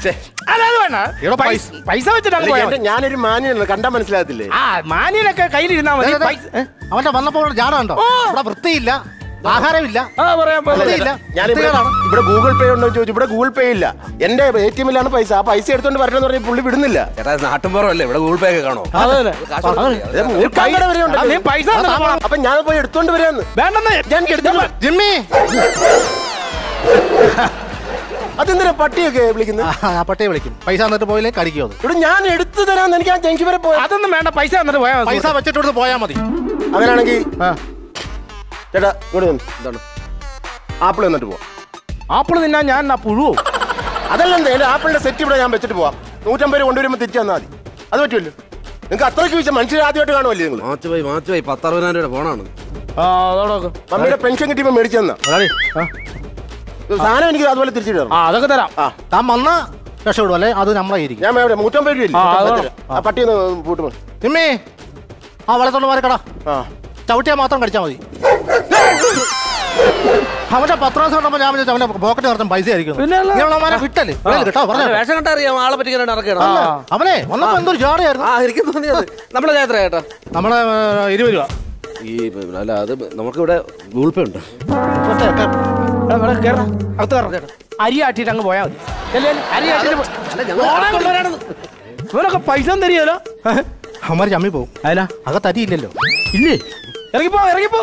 പൈസ വെച്ചിട്ടാണ്. ഞാനൊരു മാന്യനല്ല, കണ്ടാ മനസ്സിലാകത്തില്ലേ? ആ മാന്യനൊക്കെ കയ്യിലിരുന്നാ മതി. അവന്റെ വന്നപ്പോൾ ജാടോ വൃത്തിയില്ല, ആഹാരമില്ല. ഇവിടെ ഗൂഗിൾ പേ ഉണ്ടോ ചോദിച്ചു. ഇവിടെ ഗൂഗിൾ പേ ഇല്ല. എന്റെ ATM ലാണ് പൈസ. ആ പൈസ എടുത്തോണ്ട് വരണമെന്ന് പറഞ്ഞാൽ പുള്ളി വിടുന്നില്ല. നാട്ടുമ്പോറല്ലേ ഇവിടെ ഗൂഗിൾ പേ ഒക്കെ കാണോ? പൈസ അപ്പൊ ഞാൻ പോയി എടുത്തോണ്ട് വരാന്ന്. വേണ്ടെന്ന് ഞാൻ ജിമ്മി. അതെന്തിനാ പട്ടിയൊക്കെ വിളിക്കുന്നത്? പട്ടിയെ വിളിക്കും. പൈസ തന്നിട്ട് പോയില്ലേ കടിക്കോ? ഇവിടെ ഞാൻ എടുത്തു തരാന്ന്. എനിക്ക് ആ ജംഗ്ഷൻ വരെ പോയാ. അതൊന്നും വേണ്ട. പൈസ തന്നിട്ട് പോയാൽ, പൈസ വെച്ചിട്ട് പോയാൽ മതി. അങ്ങനെയാണെങ്കിൽ ചേട്ടാ ഇവിടെ എന്താണ്? ആപ്പിൾ തന്നിട്ട് പോവാം. ആപ്പിൾ നിന്നാ ഞാൻ പുഴുവോ? അതല്ല എന്റെ ആപ്പിളിന്റെ സെറ്റ് ഇവിടെ ഞാൻ വെച്ചിട്ട് പോവാം. 150 കൊണ്ടുവരുമ്പോൾ തിരിച്ചു തന്നാൽ മതി. അത് പറ്റുമല്ലോ? നിങ്ങൾക്ക് അത്രയ്ക്ക് വെച്ചാൽ മനുഷ്യർ ആദ്യമായിട്ട് കാണുമല്ലേ നിങ്ങൾ? മാറ്റുവായി 10,000-60,000 രൂപയുടെ ഫോണാണ്. മമ്മിയുടെ പെൻഷൻ കിട്ടിയപ്പോൾ മേടിച്ചു തന്നാ സാധനം. എനിക്ക് അതുപോലെ തിരിച്ചു തരാം. അതൊക്കെ തരാം. താൻ വന്നാ രക്ഷപ്പെടും അല്ലേ? അത് നമ്മളായിരിക്കും. ഞാൻ എവിടെ 150 രൂപ പട്ടിയെന്ന് കൂട്ടുമോ? നിമ്മേ ആ വളത്തോണ്ട് മാറിക്കടാ. ചവിട്ടിയാൽ മാത്രം കടിച്ചാൽ മതി. അവന്റെ 10 ദിവസം കണ്ടപ്പോ ഞാൻ വിചാരിച്ചു അവന്റെ പോക്കറ്റ് നിറച്ചും പൈസ ആയിരിക്കും. വിട്ടല്ലേ കേട്ടോ. വേഷം കണ്ടാ അറിയാം ആളെ പറ്റിക്കാൻ ഇറക്കണം. അവനെ വന്നപ്പോ എന്തൊരു ജാടയായിരുന്നു. നമ്മളെ എത്ര കേട്ടോ? നമ്മളെ 20 രൂപ. ഈ അല്ല അത് നമുക്കിവിടെ ഗൂഗിൾ പേ ഉണ്ട്. അകത്ത് കയറണം. അരി ആട്ടിട്ട് അങ്ങ് പോയാൽ മതി. അരി ആട്ടിട്ട് പൈസ തരികല്ലോ. അമ്മമാര് ചമ്മി പോവും. അല്ല അകത്ത് അരിയില്ലല്ലോ. ഇല്ലേ? ഇറങ്ങിപ്പോ ഇറങ്ങിപ്പോ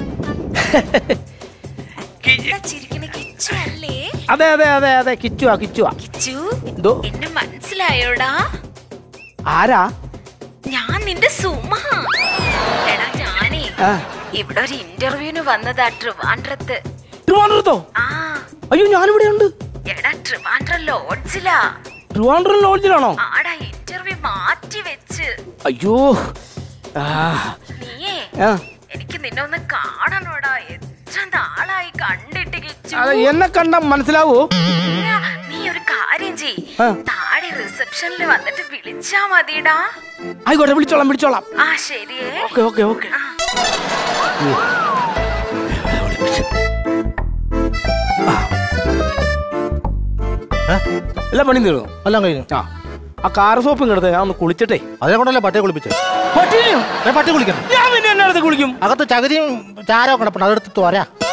അതെ അതെ അതെ അതെ കിച്ചുവാ കിച്ചുവാ. കിച്ചു എന്തോ എന്നെ മനസ്സിലായോടാ? ആരാ? ഞാൻ നിന്റെ സുമ. എടാ ഞാനേ ഇവിടെ ഒരു ഇന്റർവ്യൂവിന് വന്നതാ. ട്രിവാൻഡ്രത്ത്. ട്രിവാൻഡ്രത്തോ? അയ്യോ ഞാനിവിടെ ഉണ്ട്. എടാ ട്രിവാൻഡ്രം ലോഡ്ജിലാ. ട്രിവാൻഡ്രം ലോഡ്ജിലാണോ? ആടാ ഇന്റർവ്യൂ മാറ്റി വെച്ച് അയ്യോ എനിക്ക് നിന്നെ ഒന്ന് കാണണോടാ, എത്ര നാളായി കണ്ടിട്ട് എന്നെ കണ്ട മനസ്സിലാവോ? നീ ഒരു കാര്യം ചെയ്യ്, താഴെ റിസപ്ഷനിൽ വന്നിട്ട് വിളിച്ചാ മതിടാ. ആയിക്കോട്ടെ, വിളിച്ചോളാം വിളിച്ചോളാം. ആ ശരിയേ, ഓക്കെ ഓക്കെ ഓക്കെ. എല്ലാം പണി തീർന്നു, എല്ലാം കഴിഞ്ഞു. ആ ആ കാർ സോപ്പ് ഇങ്ങടുത്ത് ഞാൻ ഒന്ന് കുളിച്ചിട്ടേ, അതേ കൊണ്ടല്ലേ പട്ടിയെ കുളിപ്പിച്ചത്. പട്ടി കുളിക്കണം, ഞാൻ പിന്നെ എന്നെ അടുത്ത് കുളിക്കും. അകത്ത് ചകരിയും ചാരോ കിടപ്പുണ്ട്, അതെടുത്ത് തോരാ.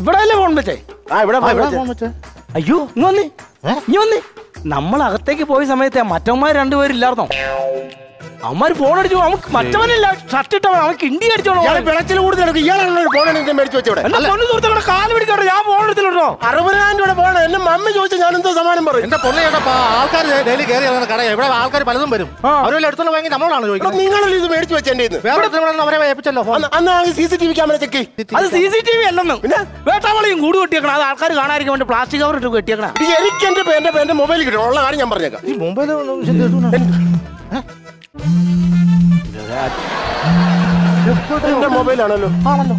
ഇവിടെ അല്ലേ ഫോൺ വെച്ചേ. ആ ഇവിടെ ഫോൺ വെച്ചേ. അയ്യോ ഇനി വന്നേ ഇനി വന്നേ. നമ്മളകത്തേക്ക് പോയ സമയത്ത് മറ്റവന്മാർ രണ്ടുപേരില്ലായിരുന്നോ? അവന്മാർ ഫോൺ അടിച്ചു. അവർക്ക് മറ്റവനില്ല ഷർട്ട് ഇട്ടവൻ അവർക്ക് ഇണ്ടി അടിച്ചോളൂ. പിളച്ചിൽ കൂടുതൽ ഇയാളാണ് ഫോൺ എനിക്ക് മേടിച്ചു വെച്ചോടെ. കാല് പിടിക്കോട്ടെ, ഞാൻ ഫോൺ എടുത്തിട്ടുണ്ടോ? 60,000 രൂപ ഫോൺ എന്റെ മമ്മി ചോദിച്ചു, ഞാൻ എന്തോ സമാനം പറയും. എന്റെ പൊണ്ണ ചേട്ടാ, ആൾക്കാർ ഡെയിലി കയറി കട, ഇവിടെ ആൾക്കാർ പലതും വരും. അവരെല്ലാം എടുത്തോണ്ട് പോയെങ്കിൽ നമ്മളാണ് ചോദിക്കുന്നത്. നിങ്ങളല്ലേ ഇത് മേടിച്ചു വെച്ചെന്റെ അവരെ ഏൽപ്പിച്ചല്ലോ ഫോൺ. അന്ന് CCTV ക്യാമറ ചെക്ക്. അത് CCTV അല്ലെന്ന് പിന്നെ വേട്ടാവളിയും കൂടി കെട്ടിയേക്കണം. അത് ആൾക്കാർ കാണാതിരിക്കാൻ വേണ്ടി പ്ലാസ്റ്റിക് കവർ ഇട്ട് കെട്ടിയേക്കണം. എനിക്ക് എന്റെ മൊബൈൽ കിട്ടും. ഉള്ള കാര്യം ഞാൻ പറഞ്ഞേക്കാം. ഈ മൊബൈൽ മൊബൈലാണല്ലോ ആണല്ലോ.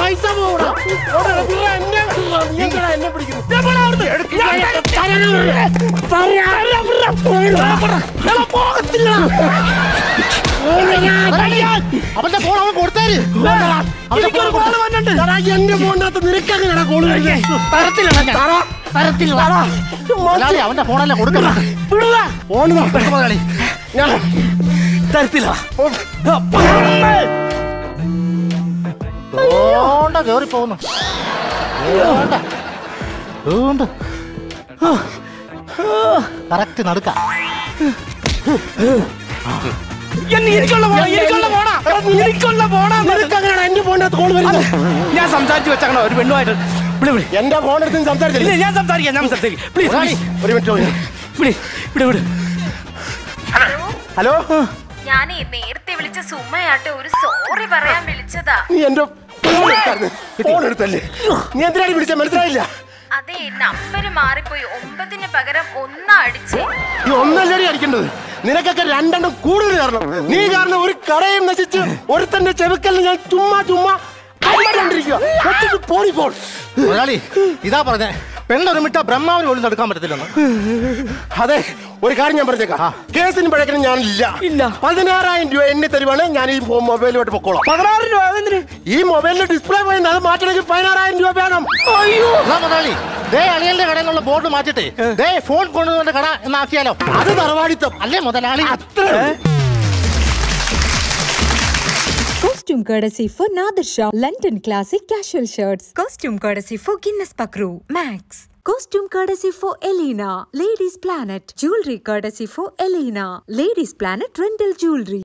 പൈസ പോകത്തില്ല. അവന്റെ ഫോൺ അവൻ കൊടുത്താല് എന്റെ ഫോണിനകത്ത് നിനക്കങ്ങനെയാണ് കോള് തരത്തില്ല. അവന്റെ ഫോണല്ല കൊടുക്കണ ഫോൺ മുതലാളി ഞാൻ തരത്തില്ല. കേറി പോകുന്നു. കറക്റ്റ് നടക്ക. ഞാൻ സംസാരിച്ചു വെച്ചോ ഒരു പെണ്ണുമായിട്ട്. എന്റെ ഫോൺ എടുത്ത് സംസാരിച്ചില്ല. ഞാൻ സംസാരിക്കാം, ഞാൻ സംസാരിക്കും. പ്ലീസ് ഒരു മിനിറ്റ്. ഹലോ, ഞാൻ നേരത്തെ വിളിച്ച സുമയാട്ടെ, ഒരു സോറി പറയാൻ വിളിച്ചതാ. നീ എന്റെ ഫോൺ എടുത്തല്ലേ? നീ എന്തിനാണ് വിളിച്ച മനസ്സിലായില്ല. അതെ, നമ്പര് മാറിപ്പോയി. 9 പകരം 1 അടിച്ച്. ഈ 1 അടിക്കേണ്ടത് നിനക്കൊക്കെ 2 കൂടുതൽ കാരണം. നീ കാരണം ഒരു കടയും നശിച്ച് ഒരുത്തന്റെ ചെവിക്കലിന് ഞാൻ ചുമ്മാ ചുമ്മാ പോളി. ഇതാ പറഞ്ഞേ, പെണ്ണൊരു മിട്ട ബ്രഹ്മാവിന് പോലും നടക്കാൻ പറ്റത്തില്ലെന്ന്. അതെ, ഒരു കാര്യം ഞാൻ പറഞ്ഞേക്കാം, കേസിന് പഴക്കിന് ഞാനില്ല. 16,000 രൂപ എന്നെ തരുവാണ്, ഞാൻ ഈ മൊബൈലുമായിട്ട് പൊക്കോളാം. 16,000 രൂപ ഈ മൊബൈലിന്റെ ഡിസ്പ്ലേ പോയി, അത് മാറ്റണമെങ്കിൽ 15,000 രൂപ വേണം. അയ്യോ മുതലാളി, ദേ അളിയന്റെ കടയിലുള്ള ബോർഡ് മാറ്റിട്ട് ദേ ഫോൺ കൊണ്ടുവന്ന കട എന്നാക്കിയാലോ? അത് തറവാടിത്തം അല്ലേ മുതലാളി? അത്ര. Costume courtesy for Nadir Shah, London Classic Casual Shirts. Costume courtesy for Guinness Pakroo, Max. Costume courtesy for Elena, Ladies Planet. Jewelry courtesy for Elena, Ladies Planet Rental Jewelry.